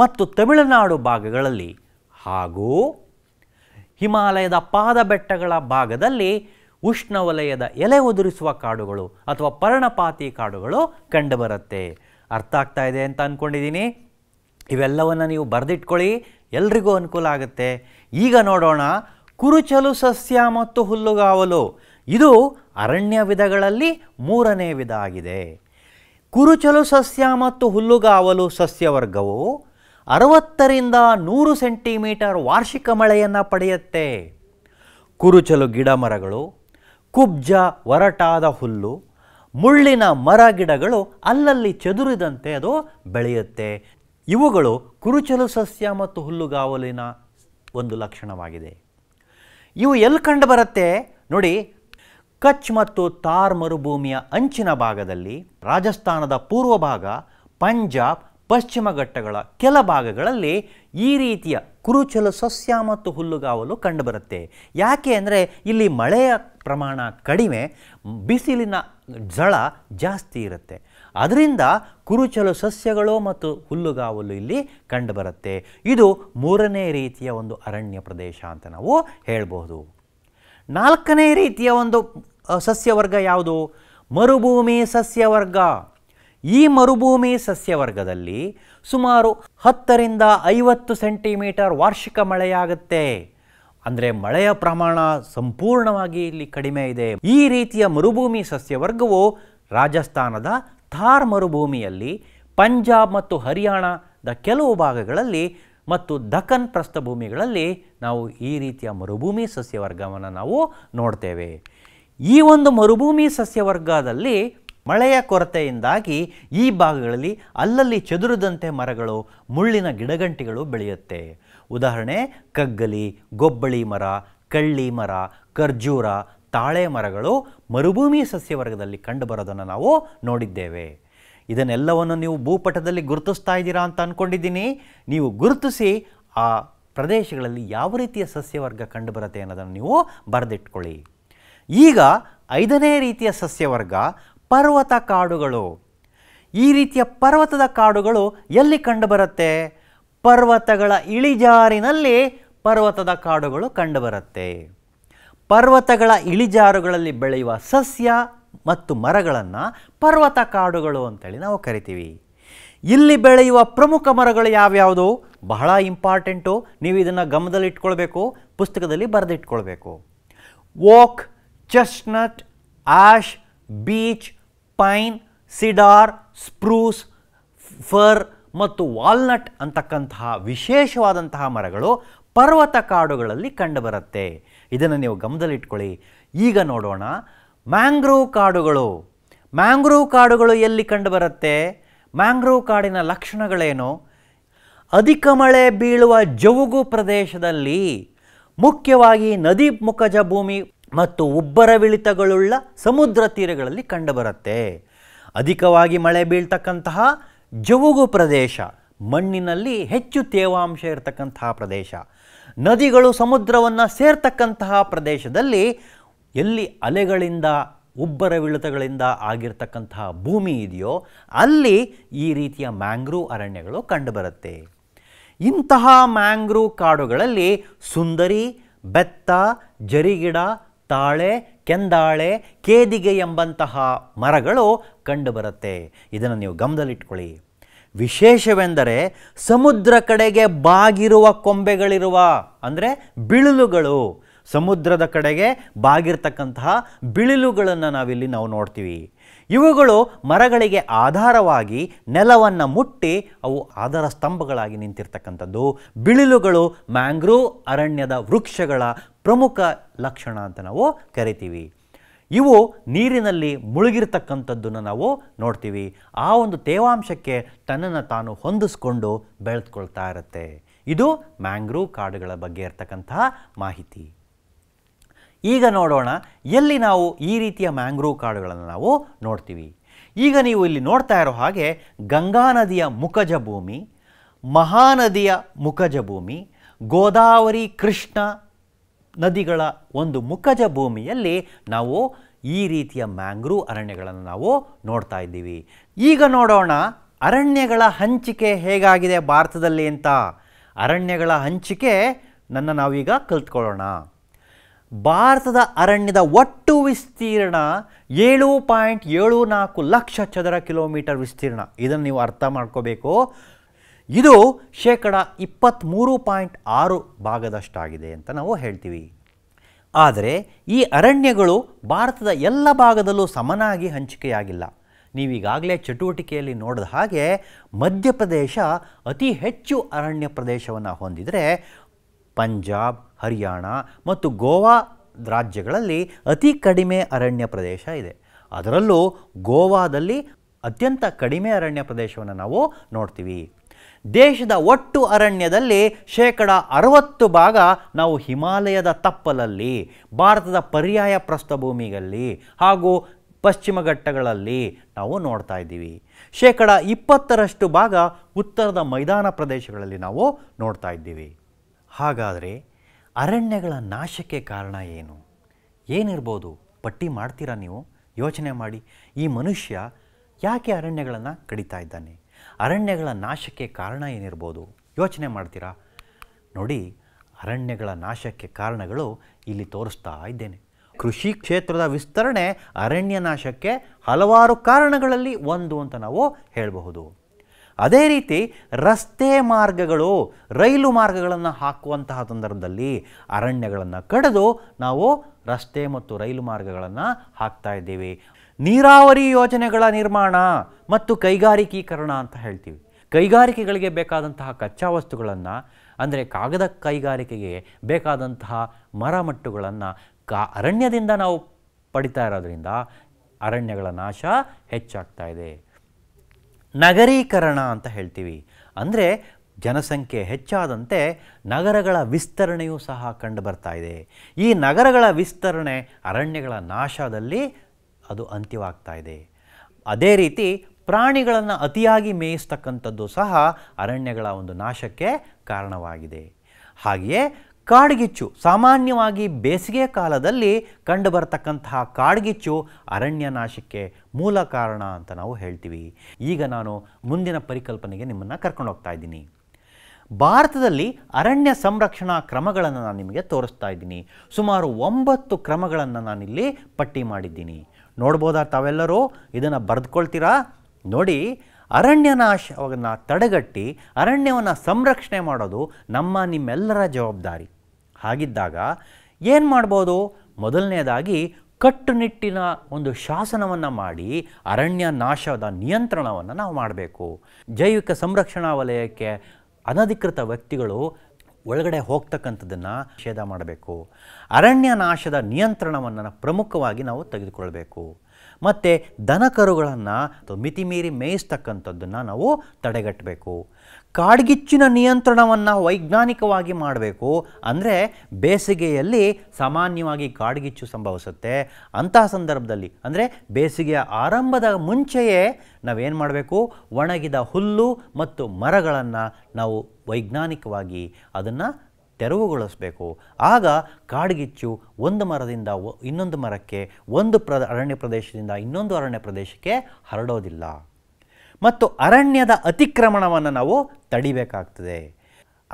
ಮತ್ತು ತಮಿಳುನಾಡು ಭಾಗಗಳಲ್ಲಿ ಹಾಗೂ ಹಿಮಾಲಯದ ಪಾದ ಬೆಟ್ಟಗಳ ಭಾಗದಲ್ಲಿ ಉಷ್ಣವಲಯದ ಎಲೆ ಉದುರಿಸುವ ಕಾಡುಗಳು ಅಥವಾ ಪರ್ಣಪಾತಿ ಕಾಡುಗಳು ಕಂಡುಬರುತ್ತೆ. ಅರ್ಥ ಆಗ್ತಾ ಇದೆ ಅಂತ ಅಂದ್ಕೊಂಡಿದ್ದೀನಿ. ಇವೆಲ್ಲವನ್ನು ನೀವು ಬರೆದಿಟ್ಕೊಳ್ಳಿ, ಎಲ್ರಿಗೂ ಅನುಕೂಲ ಆಗುತ್ತೆ. ಈಗ ನೋಡೋಣ ಕುರುಚಲು ಸಸ್ಯ ಮತ್ತು ಹುಲ್ಲುಗಾವಲು. ಇದು ಅರಣ್ಯ ವಿಧಗಳಲ್ಲಿ ಮೂರನೇ ವಿಧ ಆಗಿದೆ. ಕುರುಚಲು ಸಸ್ಯ ಮತ್ತು ಹುಲ್ಲುಗಾವಲು ಸಸ್ಯವರ್ಗವು 60 ರಿಂದ 100 ಸೆಂಟಿಮೀಟರ್ ವಾರ್ಷಿಕ ಮಳೆಯನ್ನು ಪಡೆಯುತ್ತೆ. ಕುರುಚಲು ಗಿಡ ಮರಗಳು, ಕುಬ್ಜ ಒರಟಾದ ಹುಲ್ಲು, ಮುಳ್ಳಿನ ಮರ ಗಿಡಗಳು ಅಲ್ಲಲ್ಲಿ ಚದುರಿದಂತೆ ಅದು ಬೆಳೆಯುತ್ತೆ. ಇವುಗಳು ಕುರುಚಲು ಸಸ್ಯ ಮತ್ತು ಹುಲ್ಲುಗಾವಲಿನ ಒಂದು ಲಕ್ಷಣವಾಗಿದೆ. ಇವು ಎಲ್ಲಿ ಕಂಡುಬರುತ್ತೆ ನೋಡಿ, ಕಚ್ ಮತ್ತು ಥಾರ್ ಮರುಭೂಮಿಯ ಅಂಚಿನ ಭಾಗದಲ್ಲಿ, ರಾಜಸ್ಥಾನದ ಪೂರ್ವ ಭಾಗ, ಪಂಜಾಬ್ ಪಶ್ಚಿಮ ಘಟ್ಟಗಳ ಕೆಲ ಭಾಗಗಳಲ್ಲಿ ಈ ರೀತಿಯ ಕುರುಚಲು ಸಸ್ಯ ಮತ್ತು ಹುಲ್ಲುಗಾವಲು ಕಂಡುಬರುತ್ತೆ. ಯಾಕೆ ಅಂದರೆ ಇಲ್ಲಿ ಮಳೆಯ ಪ್ರಮಾಣ ಕಡಿಮೆ, ಬಿಸಿಲಿನ ಝಳ ಜಾಸ್ತಿ ಇರುತ್ತೆ. ಅದರಿಂದ ಕುರುಚಲು ಸಸ್ಯಗಳು ಮತ್ತು ಹುಲ್ಲುಗಾವಲು ಇಲ್ಲಿ ಕಂಡುಬರುತ್ತೆ. ಇದು ಮೂರನೇ ರೀತಿಯ ಒಂದು ಅರಣ್ಯ ಪ್ರದೇಶ ಅಂತ ನಾವು ಹೇಳ್ಬೋದು. ನಾಲ್ಕನೇ ರೀತಿಯ ಒಂದು ಸಸ್ಯವರ್ಗ ಯಾವುದು? ಮರುಭೂಮಿ ಸಸ್ಯವರ್ಗ. ಈ ಮರುಭೂಮಿ ಸಸ್ಯವರ್ಗದಲ್ಲಿ ಸುಮಾರು 10 ರಿಂದ 50 ಸೆಂಟಿಮೀಟರ್ ವಾರ್ಷಿಕ ಮಳೆಯಾಗುತ್ತೆ. ಅಂದರೆ ಮಳೆಯ ಪ್ರಮಾಣ ಸಂಪೂರ್ಣವಾಗಿ ಇಲ್ಲಿ ಕಡಿಮೆ ಇದೆ. ಈ ರೀತಿಯ ಮರುಭೂಮಿ ಸಸ್ಯವರ್ಗವು ರಾಜಸ್ಥಾನದ ಥಾರ್ ಮರುಭೂಮಿಯಲ್ಲಿ, ಪಂಜಾಬ್ ಮತ್ತು ಹರಿಯಾಣದ ಕೆಲವು ಭಾಗಗಳಲ್ಲಿ ಮತ್ತು ದಕ್ಕನ್ ಪ್ರಸ್ಥಭೂಮಿಗಳಲ್ಲಿ ನಾವು ಈ ರೀತಿಯ ಮರುಭೂಮಿ ಸಸ್ಯವರ್ಗವನ್ನು ನಾವು ನೋಡ್ತೇವೆ. ಈ ಒಂದು ಮರುಭೂಮಿ ಸಸ್ಯವರ್ಗದಲ್ಲಿ ಮಳೆಯ ಕೊರತೆಯಿಂದಾಗಿ ಈ ಭಾಗಗಳಲ್ಲಿ ಅಲ್ಲಲ್ಲಿ ಚದುರಿದಂತೆ ಮರಗಳು, ಮುಳ್ಳಿನ ಗಿಡಗಂಟಿಗಳು ಬೆಳೆಯುತ್ತೆ. ಉದಾಹರಣೆ ಕಗ್ಗಲಿ, ಗೊಬ್ಬಳಿ ಮರ, ಕಳ್ಳಿ ಮರ, ಖರ್ಜೂರ, ತಾಳೆ ಮರಗಳು ಮರುಭೂಮಿ ಸಸ್ಯವರ್ಗದಲ್ಲಿ ಕಂಡುಬರೋದನ್ನು ನಾವು ನೋಡಿದ್ದೇವೆ. ಇದನ್ನೆಲ್ಲವನ್ನು ನೀವು ಭೂಪಟದಲ್ಲಿ ಗುರುತಿಸ್ತಾ ಇದ್ದೀರಾ ಅಂತ ಅಂದ್ಕೊಂಡಿದ್ದೀನಿ. ನೀವು ಗುರುತಿಸಿ ಆ ಪ್ರದೇಶಗಳಲ್ಲಿ ಯಾವ ರೀತಿಯ ಸಸ್ಯವರ್ಗ ಕಂಡುಬರುತ್ತೆ ಅನ್ನೋದನ್ನು ನೀವು ಬರೆದಿಟ್ಕೊಳ್ಳಿ. ಈಗ 5ನೇ ರೀತಿಯ ಸಸ್ಯವರ್ಗ ಪರ್ವತ ಕಾಡುಗಳು. ಈ ರೀತಿಯ ಪರ್ವತದ ಕಾಡುಗಳು ಎಲ್ಲಿ ಕಂಡುಬರುತ್ತೆ? ಪರ್ವತಗಳ ಇಳಿಜಾರಿನಲ್ಲಿ ಪರ್ವತದ ಕಾಡುಗಳು ಕಂಡುಬರುತ್ತೆ. ಪರ್ವತಗಳ ಇಳಿಜಾರುಗಳಲ್ಲಿ ಬೆಳೆಯುವ ಸಸ್ಯ ಮತ್ತು ಮರಗಳನ್ನು ಪರ್ವತ ಕಾಡುಗಳು ಅಂತೇಳಿ ನಾವು ಕರಿತೀವಿ. ಇಲ್ಲಿ ಬೆಳೆಯುವ ಪ್ರಮುಖ ಮರಗಳು ಯಾವ್ಯಾವುದು? ಬಹಳ ಇಂಪಾರ್ಟೆಂಟು, ನೀವು ಇದನ್ನು ಗಮನದಲ್ಲಿಟ್ಕೊಳ್ಬೇಕು, ಪುಸ್ತಕದಲ್ಲಿ ಬರೆದಿಟ್ಕೊಳ್ಬೇಕು. Oak, chestnut, ash, beech, pine, cedar, spruce, fir ಮತ್ತು ವಾಲ್ನಟ್ ಅಂತಕ್ಕಂತಹ ವಿಶೇಷವಾದಂತಹ ಮರಗಳು ಪರ್ವತ ಕಾಡುಗಳಲ್ಲಿ ಕಂಡುಬರುತ್ತೆ. ಇದನ್ನು ನೀವು ಗಮನದಲ್ಲಿಟ್ಕೊಳ್ಳಿ. ಈಗ ನೋಡೋಣ ಮ್ಯಾಂಗ್ರೋವ್ ಕಾಡುಗಳು. ಮ್ಯಾಂಗ್ರೋವ್ ಕಾಡುಗಳು ಎಲ್ಲಿ ಕಂಡುಬರುತ್ತೆ? ಮ್ಯಾಂಗ್ರೋವ್ ಕಾಡಿನ ಲಕ್ಷಣಗಳೇನು? ಅಧಿಕ ಮಳೆ ಬೀಳುವ ಜವುಗು ಪ್ರದೇಶದಲ್ಲಿ, ಮುಖ್ಯವಾಗಿ ನದಿ ಮುಖಜ ಭೂಮಿ ಮತ್ತು ಉಬ್ಬರವಿಳಿತಗಳುಳ್ಳ ಸಮುದ್ರ ತೀರಗಳಲ್ಲಿ ಕಂಡುಬರುತ್ತೆ. ಅಧಿಕವಾಗಿ ಮಳೆ ಬೀಳ್ತಕ್ಕಂತಹ ಜವುಗು ಪ್ರದೇಶ, ಮಣ್ಣಿನಲ್ಲಿ ಹೆಚ್ಚು ತೇವಾಂಶ ಇರತಕ್ಕಂತಹ ಪ್ರದೇಶ, ನದಿಗಳು ಸಮುದ್ರವನ್ನು ಸೇರ್ತಕ್ಕಂತಹ ಪ್ರದೇಶದಲ್ಲಿ, ಎಲ್ಲಿ ಅಲೆಗಳಿಂದ ಉಬ್ಬರವಿಳಿತಗಳಿಂದ ಆಗಿರ್ತಕ್ಕಂತಹ ಭೂಮಿ ಇದೆಯೋ ಅಲ್ಲಿ ಈ ರೀತಿಯ ಮ್ಯಾಂಗ್ರೂ ಅರಣ್ಯಗಳು ಕಂಡುಬರುತ್ತೆ. ಇಂತಹ ಮ್ಯಾಂಗ್ರೂ ಕಾಡುಗಳಲ್ಲಿ ಸುಂದರಿ, ಬೆತ್ತ, ಜರಿಗಿಡ, ತಾಳೆ, ಕೆಂದಾಳೆ, ಕೇದಿಗೆ ಎಂಬಂತಹ ಮರಗಳು ಕಂಡುಬರುತ್ತೆ. ಇದನ್ನು ನೀವು ಗಮನದಲ್ಲಿಟ್ಕೊಳ್ಳಿ. ವಿಶೇಷವೆಂದರೆ ಸಮುದ್ರ ಕಡೆಗೆ ಬಾಗಿರುವ ಕೊಂಬೆಗಳಿರುವ ಅಂದರೆ ಬಿಳಿಲುಗಳು, ಸಮುದ್ರದ ಕಡೆಗೆ ಬಾಗಿರ್ತಕ್ಕಂತಹ ಬಿಳಿಲುಗಳನ್ನು ನಾವಿಲ್ಲಿ ನಾವು ನೋಡ್ತೀವಿ. ಇವುಗಳು ಮರಗಳಿಗೆ ಆಧಾರವಾಗಿ ನೆಲವನ್ನು ಮುಟ್ಟಿ ಅವು ಆಧಾರ ಸ್ತಂಭಗಳಾಗಿ ನಿಂತಿರ್ತಕ್ಕಂಥದ್ದು. ಬಿಳಿಲುಗಳು ಮ್ಯಾಂಗ್ರೋವ್ ಅರಣ್ಯದ ವೃಕ್ಷಗಳ ಪ್ರಮುಖ ಲಕ್ಷಣ ಅಂತ ನಾವು ಕರಿತೀವಿ. ಇವು ನೀರಿನಲ್ಲಿ ಮುಳುಗಿರ್ತಕ್ಕಂಥದ್ದನ್ನು ನಾವು ನೋಡ್ತೀವಿ. ಆ ಒಂದು ತೇವಾಂಶಕ್ಕೆ ತನ್ನನ್ನು ತಾನು ಹೊಂದಿಸ್ಕೊಂಡು ಬೆಳೆದುಕೊಳ್ತಾ ಇರುತ್ತೆ. ಇದು ಮ್ಯಾಂಗ್ರೋವ್ ಕಾಡುಗಳ ಬಗ್ಗೆ ಇರತಕ್ಕಂತಹ ಮಾಹಿತಿ. ಈಗ ನೋಡೋಣ ಎಲ್ಲಿ ನಾವು ಈ ರೀತಿಯ ಮ್ಯಾಂಗ್ರೋವ್ ಕಾಡುಗಳನ್ನು ನಾವು ನೋಡ್ತೀವಿ. ಈಗ ನೀವು ಇಲ್ಲಿ ನೋಡ್ತಾ ಇರೋ ಹಾಗೆ ಗಂಗಾ ನದಿಯ ಮುಖಜ ಭೂಮಿ, ಮಹಾನದಿಯ ಮುಖಜ ಭೂಮಿ, ಗೋದಾವರಿ ಕೃಷ್ಣ ನದಿಗಳ ಒಂದು ಮುಖಜ ಭೂಮಿಯಲ್ಲಿ ನಾವು ಈ ರೀತಿಯ ಮ್ಯಾಂಗ್ರೋವ್ ಅರಣ್ಯಗಳನ್ನು ನಾವು ನೋಡ್ತಾ ಇದ್ದೀವಿ. ಈಗ ನೋಡೋಣ ಅರಣ್ಯಗಳ ಹಂಚಿಕೆ ಹೇಗಾಗಿದೆ ಭಾರತದಲ್ಲಿ ಅಂತ. ಅರಣ್ಯಗಳ ಹಂಚಿಕೆ ನಾವೀಗ ಕಲ್ತ್ಕೊಳ್ಳೋಣ. ಭಾರತದ ಅರಣ್ಯದ ಒಟ್ಟು ವಿಸ್ತೀರ್ಣ 7.74 ಲಕ್ಷ ಚದರ ಕಿಲೋಮೀಟರ್ ವಿಸ್ತೀರ್ಣ. ಇದನ್ನು ನೀವು ಅರ್ಥ ಮಾಡ್ಕೋಬೇಕು. ಇದು 23.6% ಭಾಗದಷ್ಟಾಗಿದೆ ಅಂತ ನಾವು ಹೇಳ್ತೀವಿ. ಆದರೆ ಈ ಅರಣ್ಯಗಳು ಭಾರತದ ಎಲ್ಲ ಭಾಗದಲ್ಲೂ ಸಮನಾಗಿ ಹಂಚಿಕೆಯಾಗಿಲ್ಲ. ನೀವೀಗಾಗಲೇ ಚಟುವಟಿಕೆಯಲ್ಲಿ ನೋಡಿದ ಹಾಗೆ ಮಧ್ಯಪ್ರದೇಶ ಅತಿ ಹೆಚ್ಚು ಅರಣ್ಯ ಪ್ರದೇಶವನ್ನು ಹೊಂದಿದರೆ, ಪಂಜಾಬ್, ಹರಿಯಾಣ ಮತ್ತು ಗೋವಾ ರಾಜ್ಯಗಳಲ್ಲಿ ಅತಿ ಕಡಿಮೆ ಅರಣ್ಯ ಪ್ರದೇಶ ಇದೆ. ಅದರಲ್ಲೂ ಗೋವಾದಲ್ಲಿ ಅತ್ಯಂತ ಕಡಿಮೆ ಅರಣ್ಯ ಪ್ರದೇಶವನ್ನು ನಾವು ನೋಡ್ತೀವಿ. ದೇಶದ ಒಟ್ಟು ಅರಣ್ಯದಲ್ಲಿ 60% ನಾವು ಹಿಮಾಲಯದ ತಪ್ಪಲಲ್ಲಿ, ಭಾರತದ ಪರ್ಯಾಯ ಪ್ರಸ್ಥಭೂಮಿಯಲ್ಲಿ ಹಾಗೂ ಪಶ್ಚಿಮ ಘಟ್ಟಗಳಲ್ಲಿ ನಾವು ನೋಡ್ತಾ ಇದ್ದೀವಿ. 20% ಉತ್ತರದ ಮೈದಾನ ಪ್ರದೇಶಗಳಲ್ಲಿ ನಾವು ನೋಡ್ತಾ ಇದ್ದೀವಿ. ಹಾಗಾದರೆ ಅರಣ್ಯಗಳ ನಾಶಕ್ಕೆ ಕಾರಣ ಏನಿರ್ಬೋದು? ಪಟ್ಟಿ ಮಾಡ್ತೀರಾ ನೀವು? ಯೋಚನೆ ಮಾಡಿ, ಈ ಮನುಷ್ಯ ಯಾಕೆ ಅರಣ್ಯಗಳನ್ನು ಕಡಿತಾ ಇದ್ದಾನೆ? ಅರಣ್ಯಗಳ ನಾಶಕ್ಕೆ ಕಾರಣ ಏನಿರ್ಬೋದು? ಯೋಚನೆ ಮಾಡ್ತೀರಾ? ನೋಡಿ, ಅರಣ್ಯಗಳ ನಾಶಕ್ಕೆ ಕಾರಣಗಳು ಇಲ್ಲಿ ತೋರಿಸ್ತಾ ಇದ್ದೇನೆ. ಕೃಷಿ ಕ್ಷೇತ್ರದ ವಿಸ್ತರಣೆ ಅರಣ್ಯ ನಾಶಕ್ಕೆ ಹಲವಾರು ಕಾರಣಗಳಲ್ಲಿ ಒಂದು ಅಂತ ನಾವು ಹೇಳಬಹುದು. ಅದೇ ರೀತಿ ರಸ್ತೆ ಮಾರ್ಗಗಳು, ರೈಲು ಮಾರ್ಗಗಳನ್ನು ಹಾಕುವಂತಹ ಸಂದರ್ಭದಲ್ಲಿ ಅರಣ್ಯಗಳನ್ನು ಕಡಿದು ನಾವು ರಸ್ತೆ ಮತ್ತು ರೈಲು ಮಾರ್ಗಗಳನ್ನು ಹಾಕ್ತಾ ಇದ್ದೀವಿ. ನೀರಾವರಿ ಯೋಜನೆಗಳ ನಿರ್ಮಾಣ ಮತ್ತು ಕೈಗಾರಿಕೀಕರಣ ಅಂತ ಹೇಳ್ತೀವಿ. ಕೈಗಾರಿಕೆಗಳಿಗೆ ಬೇಕಾದಂತಹ ಕಚ್ಚಾ ವಸ್ತುಗಳನ್ನು, ಅಂದರೆ ಕಾಗದ ಕೈಗಾರಿಕೆಗೆ ಬೇಕಾದಂತಹ ಮರಮಟ್ಟುಗಳನ್ನು ಅರಣ್ಯದಿಂದ ನಾವು ಪಡಿತಾ ಇರೋದ್ರಿಂದ ಅರಣ್ಯಗಳ ನಾಶ ಹೆಚ್ಚಾಗ್ತಾ ಇದೆ. ನಗರೀಕರಣ ಅಂತ ಹೇಳ್ತೀವಿ. ಅಂದರೆ ಜನಸಂಖ್ಯೆ ಹೆಚ್ಚಾದಂತೆ ನಗರಗಳ ವಿಸ್ತರಣೆಯೂ ಸಹ ಕಂಡು ಬರ್ತಾ ಇದೆ. ಈ ನಗರಗಳ ವಿಸ್ತರಣೆ ಅರಣ್ಯಗಳ ನಾಶದಲ್ಲಿ ಅದು ಅಂತ್ಯವಾಗ್ತಾ ಇದೆ. ಅದೇ ರೀತಿ ಪ್ರಾಣಿಗಳನ್ನು ಅತಿಯಾಗಿ ಮೇಯಿಸ್ತಕ್ಕಂಥದ್ದು ಸಹ ಅರಣ್ಯಗಳ ಒಂದು ನಾಶಕ್ಕೆ ಕಾರಣವಾಗಿದೆ. ಹಾಗೆಯೇ ಕಾಡ್ಗಿಚ್ಚು, ಸಾಮಾನ್ಯವಾಗಿ ಬೇಸಿಗೆ ಕಾಲದಲ್ಲಿ ಕಂಡುಬರ್ತಕ್ಕಂತಹ ಕಾಡ್ಗಿಚ್ಚು ಅರಣ್ಯ ನಾಶಕ್ಕೆ ಮೂಲ ಕಾರಣ ಅಂತ ನಾವು ಹೇಳ್ತೀವಿ. ಈಗ ನಾನು ಮುಂದಿನ ಪರಿಕಲ್ಪನೆಗೆ ನಿಮ್ಮನ್ನು ಕರ್ಕೊಂಡು ಹೋಗ್ತಾ ಇದ್ದೀನಿ. ಭಾರತದಲ್ಲಿ ಅರಣ್ಯ ಸಂರಕ್ಷಣಾ ಕ್ರಮಗಳನ್ನು ನಾನು ನಿಮಗೆ ತೋರಿಸ್ತಾ ಇದ್ದೀನಿ. ಸುಮಾರು 9 ಕ್ರಮಗಳನ್ನು ನಾನಿಲ್ಲಿ ಪಟ್ಟಿ ಮಾಡಿದ್ದೀನಿ. ನೋಡ್ಬೋದಾ ತಾವೆಲ್ಲರೂ? ಇದನ್ನು ಬರೆದುಕೊಳ್ತೀರಾ? ನೋಡಿ, ಅರಣ್ಯ ನಾಶವನ್ನು ತಡೆಗಟ್ಟಿ ಅರಣ್ಯವನ್ನು ಸಂರಕ್ಷಣೆ ಮಾಡೋದು ನಮ್ಮ ನಿಮ್ಮೆಲ್ಲರ ಜವಾಬ್ದಾರಿ. ಹಾಗಿದ್ದಾಗ ಏನು ಮಾಡ್ಬೋದು? ಮೊದಲನೇದಾಗಿ ಕಟ್ಟುನಿಟ್ಟಿನ ಒಂದು ಶಾಸನವನ್ನು ಮಾಡಿ ಅರಣ್ಯ ನಾಶದ ನಿಯಂತ್ರಣವನ್ನು ನಾವು ಮಾಡಬೇಕು. ಜೈವಿಕ ಸಂರಕ್ಷಣಾ ವಲಯಕ್ಕೆ ಅನಧಿಕೃತ ವ್ಯಕ್ತಿಗಳು ಒಳಗಡೆ ಹೋಗ್ತಕ್ಕಂಥದ್ದನ್ನು ನಿಷೇಧ ಮಾಡಬೇಕು. ಅರಣ್ಯ ನಾಶದ ನಿಯಂತ್ರಣವನ್ನು ಪ್ರಮುಖವಾಗಿ ನಾವು ತೆಗೆದುಕೊಳ್ಬೇಕು. ಮತ್ತು ದನಕರುಗಳನ್ನು ಮಿತಿಮೀರಿ ಮೇಯಿಸ್ತಕ್ಕಂಥದ್ದನ್ನು ನಾವು ತಡೆಗಟ್ಟಬೇಕು. ಕಾಡ್ಗಿಚ್ಚಿನ ನಿಯಂತ್ರಣವನ್ನು ವೈಜ್ಞಾನಿಕವಾಗಿ ಮಾಡಬೇಕು. ಅಂದರೆ ಬೇಸಿಗೆಯಲ್ಲಿ ಸಾಮಾನ್ಯವಾಗಿ ಕಾಡ್ಗಿಚ್ಚು ಸಂಭವಿಸುತ್ತೆ. ಅಂತಹ ಸಂದರ್ಭದಲ್ಲಿ, ಅಂದರೆ ಬೇಸಿಗೆಯ ಆರಂಭದ ಮುಂಚೆಯೇ ನಾವೇನು ಮಾಡಬೇಕು? ಒಣಗಿದ ಹುಲ್ಲು ಮತ್ತು ಮರಗಳನ್ನು ನಾವು ವೈಜ್ಞಾನಿಕವಾಗಿ ಅದನ್ನು ತೆರವುಗೊಳಿಸಬೇಕು. ಆಗ ಕಾಡ್ಗಿಚ್ಚು ಒಂದು ಮರದಿಂದ ಇನ್ನೊಂದು ಮರಕ್ಕೆ, ಒಂದು ಅರಣ್ಯ ಪ್ರದೇಶದಿಂದ ಇನ್ನೊಂದು ಅರಣ್ಯ ಪ್ರದೇಶಕ್ಕೆ ಹರಡೋದಿಲ್ಲ. ಮತ್ತು ಅರಣ್ಯದ ಅತಿಕ್ರಮಣವನ್ನು ನಾವು ತಡಿಬೇಕಾಗ್ತದೆ.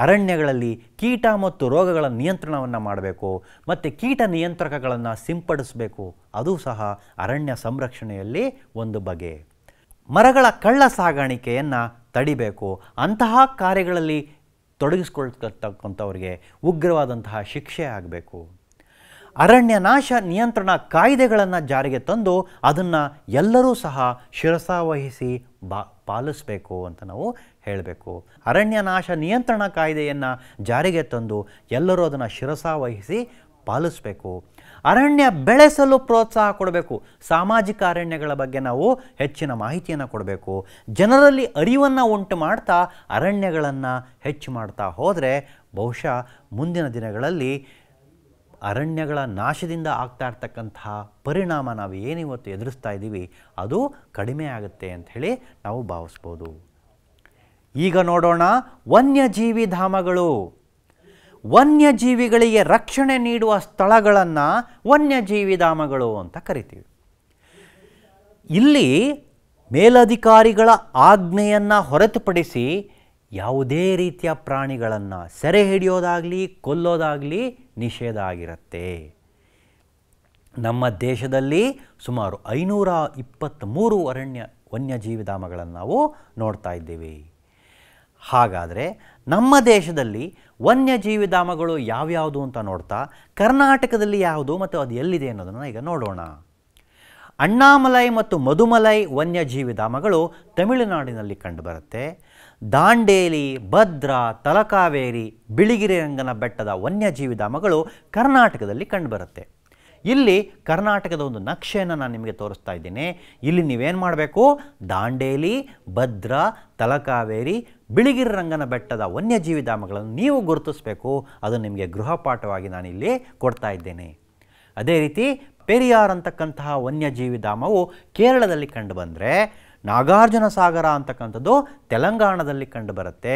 ಅರಣ್ಯಗಳಲ್ಲಿ ಕೀಟ ಮತ್ತು ರೋಗಗಳ ನಿಯಂತ್ರಣವನ್ನು ಮಾಡಬೇಕು. ಮತ್ತು ಕೀಟ ನಿಯಂತ್ರಕಗಳನ್ನು ಸಿಂಪಡಿಸಬೇಕು. ಅದು ಸಹ ಅರಣ್ಯ ಸಂರಕ್ಷಣೆಯಲ್ಲಿ ಒಂದು ಬಗೆ. ಮರಗಳ ಕಳ್ಳ ಸಾಗಾಣಿಕೆಯನ್ನು ತಡಿಬೇಕು. ಅಂತಹ ಕಾರ್ಯಗಳಲ್ಲಿ ತೊಡಗಿಸ್ಕೊಳ್ತಕ್ಕಂಥವ್ರಿಗೆ ಉಗ್ರವಾದಂತಹ ಶಿಕ್ಷೆ ಆಗಬೇಕು. ಅರಣ್ಯ ನಾಶ ನಿಯಂತ್ರಣ ಕಾಯ್ದೆಗಳನ್ನು ಜಾರಿಗೆ ತಂದು ಅದನ್ನು ಎಲ್ಲರೂ ಸಹ ಶಿರಸಾವಹಿಸಿ ಪಾಲಿಸಬೇಕು ಅಂತ ನಾವು ಹೇಳಬೇಕು. ಅರಣ್ಯ ನಾಶ ನಿಯಂತ್ರಣ ಕಾಯ್ದೆಯನ್ನು ಜಾರಿಗೆ ತಂದು ಎಲ್ಲರೂ ಅದನ್ನು ಶಿರಸಾವಹಿಸಿ ಪಾಲಿಸಬೇಕು. ಅರಣ್ಯ ಬೆಳೆಸಲು ಪ್ರೋತ್ಸಾಹ ಕೊಡಬೇಕು. ಸಾಮಾಜಿಕ ಅರಣ್ಯಗಳ ಬಗ್ಗೆ ನಾವು ಹೆಚ್ಚಿನ ಮಾಹಿತಿಯನ್ನು ಕೊಡಬೇಕು. ಜನರಲ್ಲಿ ಅರಿವನ್ನು ಉಂಟು ಮಾಡ್ತಾ ಅರಣ್ಯಗಳನ್ನು ಹೆಚ್ಚು ಮಾಡ್ತಾ ಹೋದರೆ ಬಹುಶಃ ಮುಂದಿನ ದಿನಗಳಲ್ಲಿ ಅರಣ್ಯಗಳ ನಾಶದಿಂದ ಆಗ್ತಾ ಇರ್ತಕ್ಕಂತಹ ಪರಿಣಾಮ ನಾವು ಏನಿವತ್ತು ಎದುರಿಸ್ತಾ ಇದ್ದೀವಿ ಅದು ಕಡಿಮೆ ಆಗುತ್ತೆ ಅಂಥೇಳಿ ನಾವು ಭಾವಿಸ್ಬೋದು. ಈಗ ನೋಡೋಣ ವನ್ಯಜೀವಿ ಧಾಮಗಳು. ವನ್ಯಜೀವಿಗಳಿಗೆ ರಕ್ಷಣೆ ನೀಡುವ ಸ್ಥಳಗಳನ್ನು ವನ್ಯಜೀವಿ ಧಾಮಗಳು ಅಂತ ಕರಿತೀವಿ. ಇಲ್ಲಿ ಮೇಲಧಿಕಾರಿಗಳ ಆಜ್ಞೆಯನ್ನು ಹೊರತುಪಡಿಸಿ ಯಾವುದೇ ರೀತಿಯ ಪ್ರಾಣಿಗಳನ್ನು ಸೆರೆ ಹಿಡಿಯೋದಾಗಲಿ ಕೊಲ್ಲೋದಾಗಲಿ ನಿಷೇಧ ಆಗಿರುತ್ತೆ. ನಮ್ಮ ದೇಶದಲ್ಲಿ ಸುಮಾರು 523 ವನ್ಯಜೀವಿ ಧಾಮಗಳನ್ನು ನಾವು ನೋಡ್ತಾ ಇದ್ದೀವಿ. ಹಾಗಾದರೆ ನಮ್ಮ ದೇಶದಲ್ಲಿ ವನ್ಯಜೀವಿ ಧಾಮಗಳು ಯಾವ್ಯಾವುದು ಅಂತ ನೋಡ್ತಾ ಕರ್ನಾಟಕದಲ್ಲಿ ಯಾವುದು ಮತ್ತು ಅದು ಎಲ್ಲಿದೆ ಅನ್ನೋದನ್ನು ಈಗ ನೋಡೋಣ. ಅಣ್ಣಾಮಲೈ ಮತ್ತು ಮಧುಮಲೈ ವನ್ಯಜೀವಿ ಧಾಮಗಳು ತಮಿಳುನಾಡಿನಲ್ಲಿ ಕಂಡುಬರುತ್ತೆ. ದಾಂಡೇಲಿ, ಭದ್ರಾ, ತಲಕಾವೇರಿ, ಬಿಳಿಗಿರಿರಂಗನ ಬೆಟ್ಟದ ವನ್ಯಜೀವಿ ಧಾಮಗಳು ಕರ್ನಾಟಕದಲ್ಲಿ ಕಂಡುಬರುತ್ತೆ. ಇಲ್ಲಿ ಕರ್ನಾಟಕದ ಒಂದು ನಕ್ಷೆಯನ್ನು ನಾನು ನಿಮಗೆ ತೋರಿಸ್ತಾ ಇದ್ದೀನಿ. ಇಲ್ಲಿ ನೀವೇನು ಮಾಡಬೇಕು, ದಾಂಡೇಲಿ, ಭದ್ರಾ, ತಲಕಾವೇರಿ, ಬಿಳಿಗಿರಿರಂಗನ ಬೆಟ್ಟದ ವನ್ಯಜೀವಿ ಧಾಮಗಳನ್ನು ನೀವು ಗುರುತಿಸಬೇಕು. ಅದನ್ನು ನಿಮಗೆ ಗೃಹಪಾಠವಾಗಿ ನಾನಿಲ್ಲಿ ಕೊಡ್ತಾ ಇದ್ದೇನೆ. ಅದೇ ರೀತಿ ಪೆರಿಯಾರ್ ಅಂತಕ್ಕಂತಹ ವನ್ಯಜೀವಿ ಧಾಮವು ಕೇರಳದಲ್ಲಿ ಕಂಡುಬಂದರೆ, ನಾಗಾರ್ಜುನ ಸಾಗರ ಅಂತಕ್ಕಂಥದ್ದು ತೆಲಂಗಾಣದಲ್ಲಿ ಕಂಡುಬರುತ್ತೆ.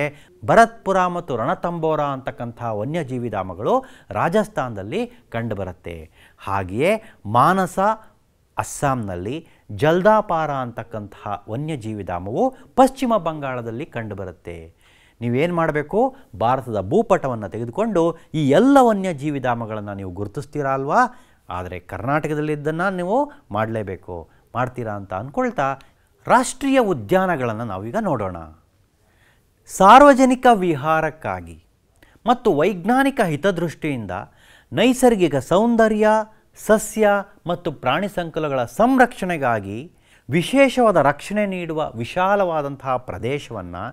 ಭರತ್ಪುರ ಮತ್ತು ರಣತಂಬೋರ ಅಂತಕ್ಕಂತಹ ವನ್ಯಜೀವಿ ಧಾಮಗಳು ರಾಜಸ್ಥಾನದಲ್ಲಿ ಕಂಡುಬರುತ್ತೆ. ಹಾಗೆಯೇ ಮಾನಸ ಅಸ್ಸಾಂನಲ್ಲಿ, ಜಲ್ದಾಪಾರ ಅಂತಕ್ಕಂತಹ ವನ್ಯಜೀವಿ ಧಾಮವು ಪಶ್ಚಿಮ ಬಂಗಾಳದಲ್ಲಿ ಕಂಡುಬರುತ್ತೆ. ನೀವೇನು ಮಾಡಬೇಕು, ಭಾರತದ ಭೂಪಟವನ್ನು ತೆಗೆದುಕೊಂಡು ಈ ಎಲ್ಲ ವನ್ಯಜೀವಿ ಧಾಮಗಳನ್ನು ನೀವು ಗುರುತಿಸ್ತೀರಾ ಅಲ್ವಾ, ಆದರೆ ಕರ್ನಾಟಕದಲ್ಲಿ ಇದನ್ನು ನೀವು ಮಾಡಲೇಬೇಕು, ಮಾಡ್ತೀರಾ ಅಂತ ಅಂದ್ಕೊಳ್ತಾ ರಾಷ್ಟ್ರೀಯ ಉದ್ಯಾನಗಳನ್ನು ನಾವೀಗ ನೋಡೋಣ. ಸಾರ್ವಜನಿಕ ವಿಹಾರಕ್ಕಾಗಿ ಮತ್ತು ವೈಜ್ಞಾನಿಕ ಹಿತದೃಷ್ಟಿಯಿಂದ ನೈಸರ್ಗಿಕ ಸೌಂದರ್ಯ, ಸಸ್ಯ ಮತ್ತು ಪ್ರಾಣಿ ಸಂಕುಲಗಳ ಸಂರಕ್ಷಣೆಗಾಗಿ ವಿಶೇಷವಾದ ರಕ್ಷಣೆ ನೀಡುವ ವಿಶಾಲವಾದಂತಹ ಪ್ರದೇಶವನ್ನು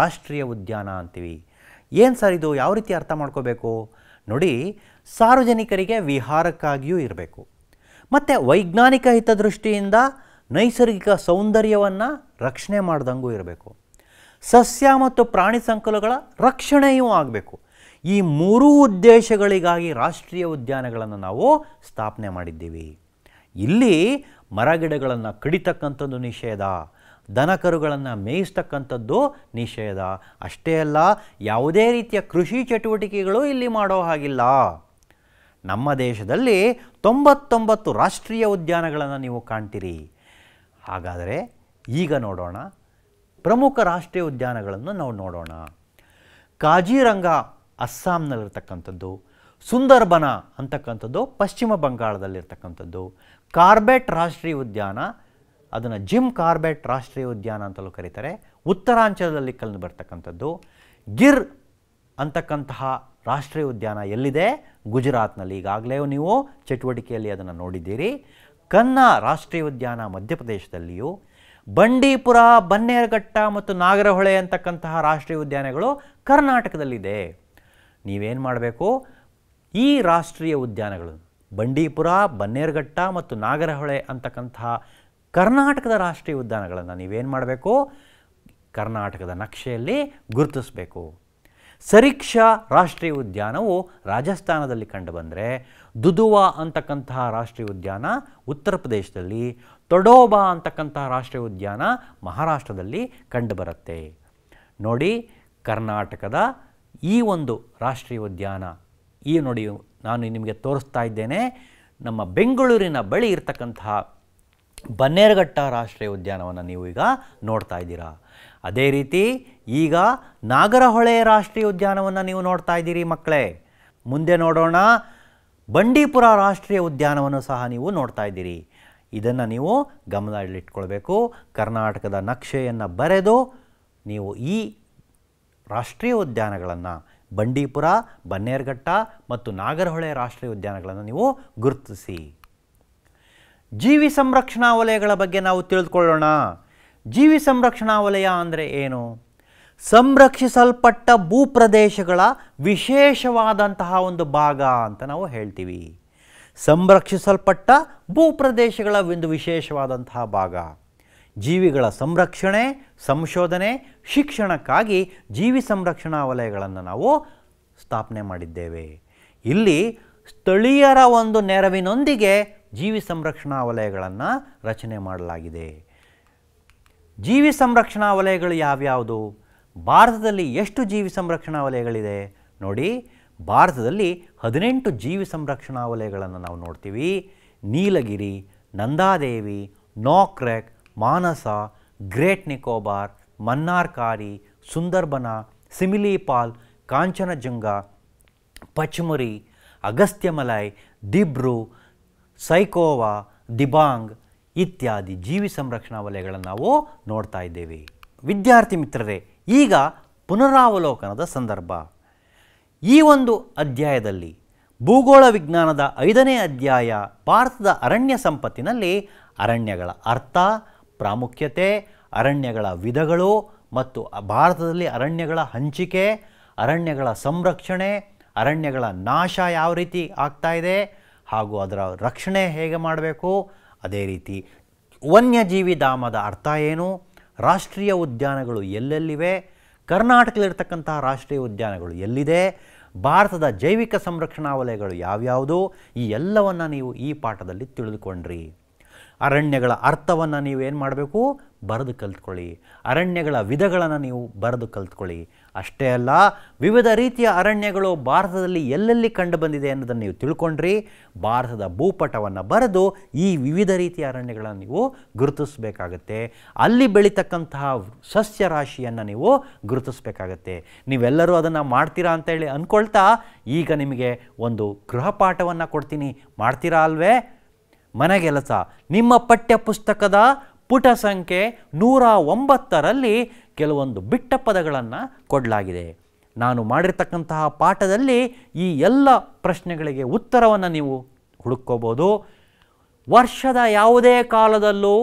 ರಾಷ್ಟ್ರೀಯ ಉದ್ಯಾನ ಅಂತೀವಿ. ಏನು ಸರ್ ಇದು ಯಾವ ರೀತಿ ಅರ್ಥ ಮಾಡ್ಕೋಬೇಕು ನೋಡಿ, ಸಾರ್ವಜನಿಕರಿಗೆ ವಿಹಾರಕ್ಕಾಗಿಯೂ ಇರಬೇಕು, ಮತ್ತು ವೈಜ್ಞಾನಿಕ ಹಿತದೃಷ್ಟಿಯಿಂದ ನೈಸರ್ಗಿಕ ಸೌಂದರ್ಯವನ್ನು ರಕ್ಷಣೆ ಮಾಡ್ದಂಗೂ ಇರಬೇಕು, ಸಸ್ಯ ಮತ್ತು ಪ್ರಾಣಿ ಸಂಕುಲಗಳ ರಕ್ಷಣೆಯೂ ಆಗಬೇಕು. ಈ ಮೂರೂ ಉದ್ದೇಶಗಳಿಗಾಗಿ ರಾಷ್ಟ್ರೀಯ ಉದ್ಯಾನಗಳನ್ನು ನಾವು ಸ್ಥಾಪನೆ ಮಾಡಿದ್ದೀವಿ. ಇಲ್ಲಿ ಮರಗಿಡಗಳನ್ನು ಕಡಿತಕ್ಕಂಥದ್ದು ನಿಷೇಧ, ದನಕರುಗಳನ್ನು ಮೇಯಿಸ್ತಕ್ಕಂಥದ್ದು ನಿಷೇಧ. ಅಷ್ಟೇ ಅಲ್ಲ, ಯಾವುದೇ ರೀತಿಯ ಕೃಷಿ ಚಟುವಟಿಕೆಗಳು ಇಲ್ಲಿ ಮಾಡೋ ಹಾಗಿಲ್ಲ. ನಮ್ಮ ದೇಶದಲ್ಲಿ 99 ರಾಷ್ಟ್ರೀಯ ಉದ್ಯಾನಗಳನ್ನು ನೀವು ಕಾಣ್ತೀರಿ. ಹಾಗಾದರೆ ಈಗ ನೋಡೋಣ ಪ್ರಮುಖ ರಾಷ್ಟ್ರೀಯ ಉದ್ಯಾನಗಳನ್ನು ನಾವು ನೋಡೋಣ. ಕಾಜಿರಂಗ ಅಸ್ಸಾಂನಲ್ಲಿರ್ತಕ್ಕಂಥದ್ದು, ಸುಂದರ್ಬನ ಅಂತಕ್ಕಂಥದ್ದು ಪಶ್ಚಿಮ ಬಂಗಾಳದಲ್ಲಿರ್ತಕ್ಕಂಥದ್ದು, ಕಾರ್ಬೆಟ್ ರಾಷ್ಟ್ರೀಯ ಉದ್ಯಾನ, ಅದನ್ನು ಜಿಮ್ ಕಾರ್ಬೆಟ್ ರಾಷ್ಟ್ರೀಯ ಉದ್ಯಾನ ಅಂತಲೂ ಕರೀತಾರೆ, ಉತ್ತರಾಂಚಲದಲ್ಲಿ ಕಂಡುಬರ್ತಕ್ಕಂಥದ್ದು. ಗಿರ್ ಅಂತಕ್ಕಂತಹ ರಾಷ್ಟ್ರೀಯ ಉದ್ಯಾನ ಎಲ್ಲಿದೆ, ಗುಜರಾತ್ನಲ್ಲಿ, ಈಗಾಗಲೇ ನೀವು ಚಟುವಟಿಕೆಯಲ್ಲಿ ಅದನ್ನು ನೋಡಿದ್ದೀರಿ. ಕನ್ನ ರಾಷ್ಟ್ರೀಯ ಉದ್ಯಾನ ಮಧ್ಯಪ್ರದೇಶದಲ್ಲಿಯೂ, ಬಂಡೀಪುರ, ಬನ್ನೇರುಘಟ್ಟ ಮತ್ತು ನಾಗರಹೊಳೆ ಅಂತಕ್ಕಂತಹ ರಾಷ್ಟ್ರೀಯ ಉದ್ಯಾನಗಳು ಕರ್ನಾಟಕದಲ್ಲಿದೆ. ನೀವೇನು ಮಾಡಬೇಕು, ಈ ರಾಷ್ಟ್ರೀಯ ಉದ್ಯಾನಗಳು ಬಂಡೀಪುರ, ಬನ್ನೇರುಘಟ್ಟ ಮತ್ತು ನಾಗರಹೊಳೆ ಅಂತಕ್ಕಂತಹ ಕರ್ನಾಟಕದ ರಾಷ್ಟ್ರೀಯ ಉದ್ಯಾನಗಳನ್ನು ನೀವೇನು ಮಾಡಬೇಕು, ಕರ್ನಾಟಕದ ನಕ್ಷೆಯಲ್ಲಿ ಗುರುತಿಸಬೇಕು. ಸರಿಕ್ಷಾ ರಾಷ್ಟ್ರೀಯ ಉದ್ಯಾನವು ರಾಜಸ್ಥಾನದಲ್ಲಿ ಕಂಡುಬಂದರೆ, ದುದುವಾ ಅಂತಕ್ಕಂತಹ ರಾಷ್ಟ್ರೀಯ ಉದ್ಯಾನ ಉತ್ತರ ಪ್ರದೇಶದಲ್ಲಿ, ತೊಡೋಬಾ ಅಂತಕ್ಕಂತಹ ರಾಷ್ಟ್ರೀಯ ಉದ್ಯಾನ ಮಹಾರಾಷ್ಟ್ರದಲ್ಲಿ ಕಂಡುಬರುತ್ತೆ. ನೋಡಿ, ಕರ್ನಾಟಕದ ಈ ಒಂದು ರಾಷ್ಟ್ರೀಯ ಉದ್ಯಾನ ಈ ನೋಡಿ ನಾನು ನಿಮಗೆ ತೋರಿಸ್ತಾ ಇದ್ದೇನೆ. ನಮ್ಮ ಬೆಂಗಳೂರಿನ ಬಳಿ ಇರತಕ್ಕಂತಹ ಬನ್ನೇರುಘಟ್ಟ ರಾಷ್ಟ್ರೀಯ ಉದ್ಯಾನವನ್ನು ನೀವು ಈಗ ನೋಡ್ತಾ ಇದ್ದೀರಾ. ಅದೇ ರೀತಿ ಈಗ ನಾಗರಹೊಳೆ ರಾಷ್ಟ್ರೀಯ ಉದ್ಯಾನವನ್ನು ನೀವು ನೋಡ್ತಾ ಇದ್ದೀರಿ ಮಕ್ಕಳೇ. ಮುಂದೆ ನೋಡೋಣ, ಬಂಡೀಪುರ ರಾಷ್ಟ್ರೀಯ ಉದ್ಯಾನವನ್ನು ಸಹ ನೀವು ನೋಡ್ತಾ ಇದ್ದೀರಿ. ಇದನ್ನು ನೀವು ಗಮನದಲ್ಲಿಟ್ಕೊಳ್ಬೇಕು. ಕರ್ನಾಟಕದ ನಕ್ಷೆಯನ್ನು ಬರೆದು ನೀವು ಈ ರಾಷ್ಟ್ರೀಯ ಉದ್ಯಾನಗಳನ್ನು ಬಂಡೀಪುರ, ಬನ್ನೇರುಘಟ್ಟ ಮತ್ತು ನಾಗರಹೊಳೆ ರಾಷ್ಟ್ರೀಯ ಉದ್ಯಾನಗಳನ್ನು ನೀವು ಗುರುತಿಸಿ. ಜೀವಿ ಸಂರಕ್ಷಣಾ ವಲಯಗಳ ಬಗ್ಗೆ ನಾವು ತಿಳಿದುಕೊಳ್ಳೋಣ. ಜೀವಿ ಸಂರಕ್ಷಣಾ ವಲಯ ಅಂದರೆ ಏನು? ಸಂರಕ್ಷಿಸಲ್ಪಟ್ಟ ಭೂಪ್ರದೇಶಗಳ ವಿಶೇಷವಾದಂತಹ ಒಂದು ಭಾಗ ಅಂತ ನಾವು ಹೇಳ್ತೀವಿ. ಸಂರಕ್ಷಿಸಲ್ಪಟ್ಟ ಭೂಪ್ರದೇಶಗಳ ಒಂದು ವಿಶೇಷವಾದಂತಹ ಭಾಗ. ಜೀವಿಗಳ ಸಂರಕ್ಷಣೆ, ಸಂಶೋಧನೆ, ಶಿಕ್ಷಣಕ್ಕಾಗಿ ಜೀವಿ ಸಂರಕ್ಷಣಾ ವಲಯಗಳನ್ನು ನಾವು ಸ್ಥಾಪನೆ ಮಾಡಿದ್ದೇವೆ. ಇಲ್ಲಿ ಸ್ಥಳೀಯರ ಒಂದು ನೆರವಿನೊಂದಿಗೆ ಜೀವಿ ಸಂರಕ್ಷಣಾ ವಲಯಗಳನ್ನು ರಚನೆ ಮಾಡಲಾಗಿದೆ. ಜೀವಿ ಸಂರಕ್ಷಣಾ ವಲಯಗಳು ಯಾವ್ಯಾವುದು? ಭಾರತದಲ್ಲಿ ಎಷ್ಟು ಜೀವಿ ಸಂರಕ್ಷಣಾ ವಲಯಗಳಿದೆ ನೋಡಿ. ಭಾರತದಲ್ಲಿ 18 ಜೀವಿ ಸಂರಕ್ಷಣಾ ವಲಯಗಳನ್ನು ನಾವು ನೋಡ್ತೀವಿ. ನೀಲಗಿರಿ, ನಂದಾದೇವಿ, ನೋಕ್ರೆಕ್, ಮಾನಸ, ಗ್ರೇಟ್ ನಿಕೋಬಾರ್, ಮನ್ನಾರ್ಕಾರಿ, ಸುಂದರ್ಬನ, ಸಿಮಿಲಿಪಾಲ್, ಕಾಂಚನಜಂಗಾ, ಪಚ್ಮುರಿ, ಅಗಸ್ತ್ಯಮಲೈ, ದಿಬ್ರು, ಸೈಕೋವಾ, ದಿಬಾಂಗ್ ಇತ್ಯಾದಿ ಜೀವಿ ಸಂರಕ್ಷಣಾ ವಲಯಗಳನ್ನು ನಾವು ನೋಡ್ತಾ ಇದ್ದೇವೆ. ವಿದ್ಯಾರ್ಥಿ ಮಿತ್ರರೇ, ಈಗ ಪುನರಾವಲೋಕನದ ಸಂದರ್ಭ. ಈ ಒಂದು ಅಧ್ಯಾಯದಲ್ಲಿ ಭೂಗೋಳ ವಿಜ್ಞಾನದ 5ನೇ ಅಧ್ಯಾಯ ಭಾರತದ ಅರಣ್ಯ ಸಂಪತ್ತಿನಲ್ಲಿ ಅರಣ್ಯಗಳ ಅರ್ಥ, ಪ್ರಾಮುಖ್ಯತೆ, ಅರಣ್ಯಗಳ ವಿಧಗಳು ಮತ್ತು ಭಾರತದಲ್ಲಿ ಅರಣ್ಯಗಳ ಹಂಚಿಕೆ, ಅರಣ್ಯಗಳ ಸಂರಕ್ಷಣೆ, ಅರಣ್ಯಗಳ ನಾಶ ಯಾವ ರೀತಿ ಆಗ್ತಾ ಇದೆ ಹಾಗೂ ಅದರ ರಕ್ಷಣೆ ಹೇಗೆ ಮಾಡಬೇಕು, ಅದೇ ರೀತಿ ವನ್ಯಜೀವಿ ಧಾಮದ ಅರ್ಥ ಏನು, ರಾಷ್ಟ್ರೀಯ ಉದ್ಯಾನಗಳು ಎಲ್ಲೆಲ್ಲಿವೆ, ಕರ್ನಾಟಕದಲ್ಲಿರ್ತಕ್ಕಂತಹ ರಾಷ್ಟ್ರೀಯ ಉದ್ಯಾನಗಳು ಎಲ್ಲಿದೆ, ಭಾರತದ ಜೈವಿಕ ಸಂರಕ್ಷಣಾ ವಲಯಗಳು ಯಾವ್ಯಾವುದು, ಈ ಎಲ್ಲವನ್ನು ನೀವು ಈ ಪಾಠದಲ್ಲಿ ತಿಳಿದುಕೊಂಡ್ರಿ. ಅರಣ್ಯಗಳ ಅರ್ಥವನ್ನು ನೀವೇನು ಮಾಡಬೇಕು, ಬರೆದು ಕಲಿತ್ಕೊಳ್ಳಿ. ಅರಣ್ಯಗಳ ವಿಧಗಳನ್ನು ನೀವು ಬರೆದು ಕಲಿತ್ಕೊಳ್ಳಿ. ಅಷ್ಟೇ ಅಲ್ಲ, ವಿವಿಧ ರೀತಿಯ ಅರಣ್ಯಗಳು ಭಾರತದಲ್ಲಿ ಎಲ್ಲೆಲ್ಲಿ ಕಂಡುಬಂದಿದೆ ಅನ್ನೋದನ್ನು ನೀವು ತಿಳ್ಕೊಂಡ್ರಿ. ಭಾರತದ ಭೂಪಟವನ್ನು ಬರೆದು ಈ ವಿವಿಧ ರೀತಿಯ ಅರಣ್ಯಗಳನ್ನು ನೀವು ಗುರುತಿಸಬೇಕಾಗತ್ತೆ. ಅಲ್ಲಿ ಬೆಳೀತಕ್ಕಂತಹ ಸಸ್ಯ ರಾಶಿಯನ್ನು ನೀವು ಗುರುತಿಸಬೇಕಾಗತ್ತೆ. ನೀವೆಲ್ಲರೂ ಅದನ್ನು ಮಾಡ್ತೀರಾ ಅಂತೇಳಿ ಅಂದ್ಕೊಳ್ತಾ ಈಗ ನಿಮಗೆ ಒಂದು ಗೃಹಪಾಠವನ್ನು ಕೊಡ್ತೀನಿ, ಮಾಡ್ತೀರಾ ಅಲ್ವೇ? ಮನೆಗೆಲಸ. ನಿಮ್ಮ ಪಠ್ಯಪುಸ್ತಕದ ಪುಟ ಸಂಖ್ಯೆ 109ರಲ್ಲಿ ಕೆಲವೊಂದು ಬಿಟ್ಟ ಪದಗಳನ್ನು ಕೊಡಲಾಗಿದೆ. ನಾನು ಮಾಡಿರ್ತಕ್ಕಂತಹ ಪಾಠದಲ್ಲಿ ಈ ಎಲ್ಲ ಪ್ರಶ್ನೆಗಳಿಗೆ ಉತ್ತರವನ್ನು ನೀವು ಹುಡುಕೋಬೋದು. ವರ್ಷದ ಯಾವುದೇ ಕಾಲದಲ್ಲೂ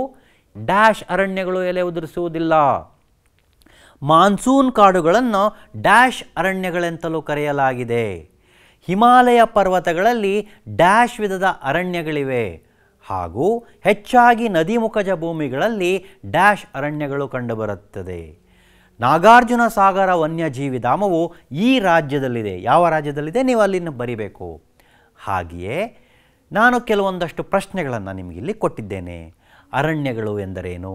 ಡ್ಯಾಶ್ ಅರಣ್ಯಗಳು ಎಲೆ ಉದುರಿಸುವುದಿಲ್ಲ. ಮಾನ್ಸೂನ್ ಕಾಡುಗಳನ್ನು ಡ್ಯಾಶ್ ಅರಣ್ಯಗಳೆಂತಲೂ ಕರೆಯಲಾಗಿದೆ. ಹಿಮಾಲಯ ಪರ್ವತಗಳಲ್ಲಿ ಡ್ಯಾಶ್ ವಿಧದ ಅರಣ್ಯಗಳಿವೆ ಹಾಗೂ ಹೆಚ್ಚಾಗಿ ನದಿಮುಖಜ ಭೂಮಿಗಳಲ್ಲಿ ಡ್ಯಾಶ್ ಅರಣ್ಯಗಳು ಕಂಡುಬರುತ್ತದೆ. ನಾಗಾರ್ಜುನ ಸಾಗರ ವನ್ಯಜೀವಿ ಧಾಮವು ಈ ರಾಜ್ಯದಲ್ಲಿದೆ. ಯಾವ ರಾಜ್ಯದಲ್ಲಿದೆ ನೀವು ಅಲ್ಲಿನ ಬರಿಬೇಕು. ಹಾಗೆಯೇ ನಾನು ಕೆಲವೊಂದಷ್ಟು ಪ್ರಶ್ನೆಗಳನ್ನು ನಿಮಗಿಲ್ಲಿ ಕೊಟ್ಟಿದ್ದೇನೆ. ಅರಣ್ಯಗಳು ಎಂದರೇನು?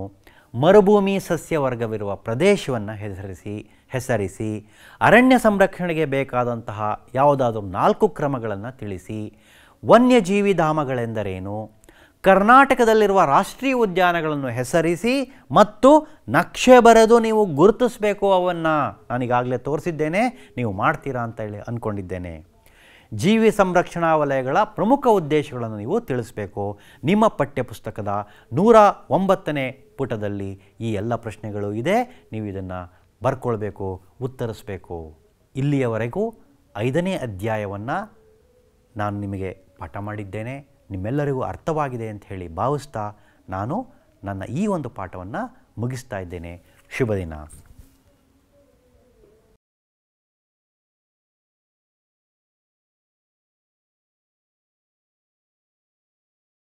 ಮರುಭೂಮಿ ಸಸ್ಯವರ್ಗವಿರುವ ಪ್ರದೇಶವನ್ನು ಹೆಸರಿಸಿ. ಅರಣ್ಯ ಸಂರಕ್ಷಣೆಗೆ ಬೇಕಾದಂತಹ ಯಾವುದಾದ್ರೂ 4 ಕ್ರಮಗಳನ್ನು ತಿಳಿಸಿ. ವನ್ಯಜೀವಿ ಧಾಮಗಳೆಂದರೇನು? ಕರ್ನಾಟಕದಲ್ಲಿರುವ ರಾಷ್ಟ್ರೀಯ ಉದ್ಯಾನಗಳನ್ನು ಹೆಸರಿಸಿ ಮತ್ತು ನಕ್ಷೆ ಬರೆದು ನೀವು ಗುರುತಿಸಬೇಕು. ಅವನ್ನು ನಾನೀಗಾಗಲೇ ತೋರಿಸಿದ್ದೇನೆ, ನೀವು ಮಾಡ್ತೀರಾ ಅಂತ ಹೇಳಿ ಅಂದ್ಕೊಂಡಿದ್ದೇನೆ. ಜೀವಿ ಸಂರಕ್ಷಣಾ ವಲಯಗಳ ಪ್ರಮುಖ ಉದ್ದೇಶಗಳನ್ನು ನೀವು ತಿಳಿಸಬೇಕು. ನಿಮ್ಮ ಪಠ್ಯಪುಸ್ತಕದ 109ನೇ ಪುಟದಲ್ಲಿ ಈ ಎಲ್ಲ ಪ್ರಶ್ನೆಗಳು ಇದೆ. ನೀವು ಇದನ್ನು ಬರ್ಕೊಳ್ಬೇಕು, ಉತ್ತರಿಸಬೇಕು. ಇಲ್ಲಿಯವರೆಗೂ 5ನೇ ಅಧ್ಯಾಯವನ್ನು ನಾನು ನಿಮಗೆ ಪಾಠ ಮಾಡಿದ್ದೇನೆ. ನಿಮ್ಮೆಲ್ಲರಿಗೂ ಅರ್ಥವಾಗಿದೆ ಅಂತ ಹೇಳಿ ಭಾವಿಸ್ತಾ ನಾನು ನನ್ನ ಈ ಒಂದು ಪಾಠವನ್ನು ಮುಗಿಸ್ತಾ ಇದ್ದೇನೆ. ಶುಭ ದಿನ.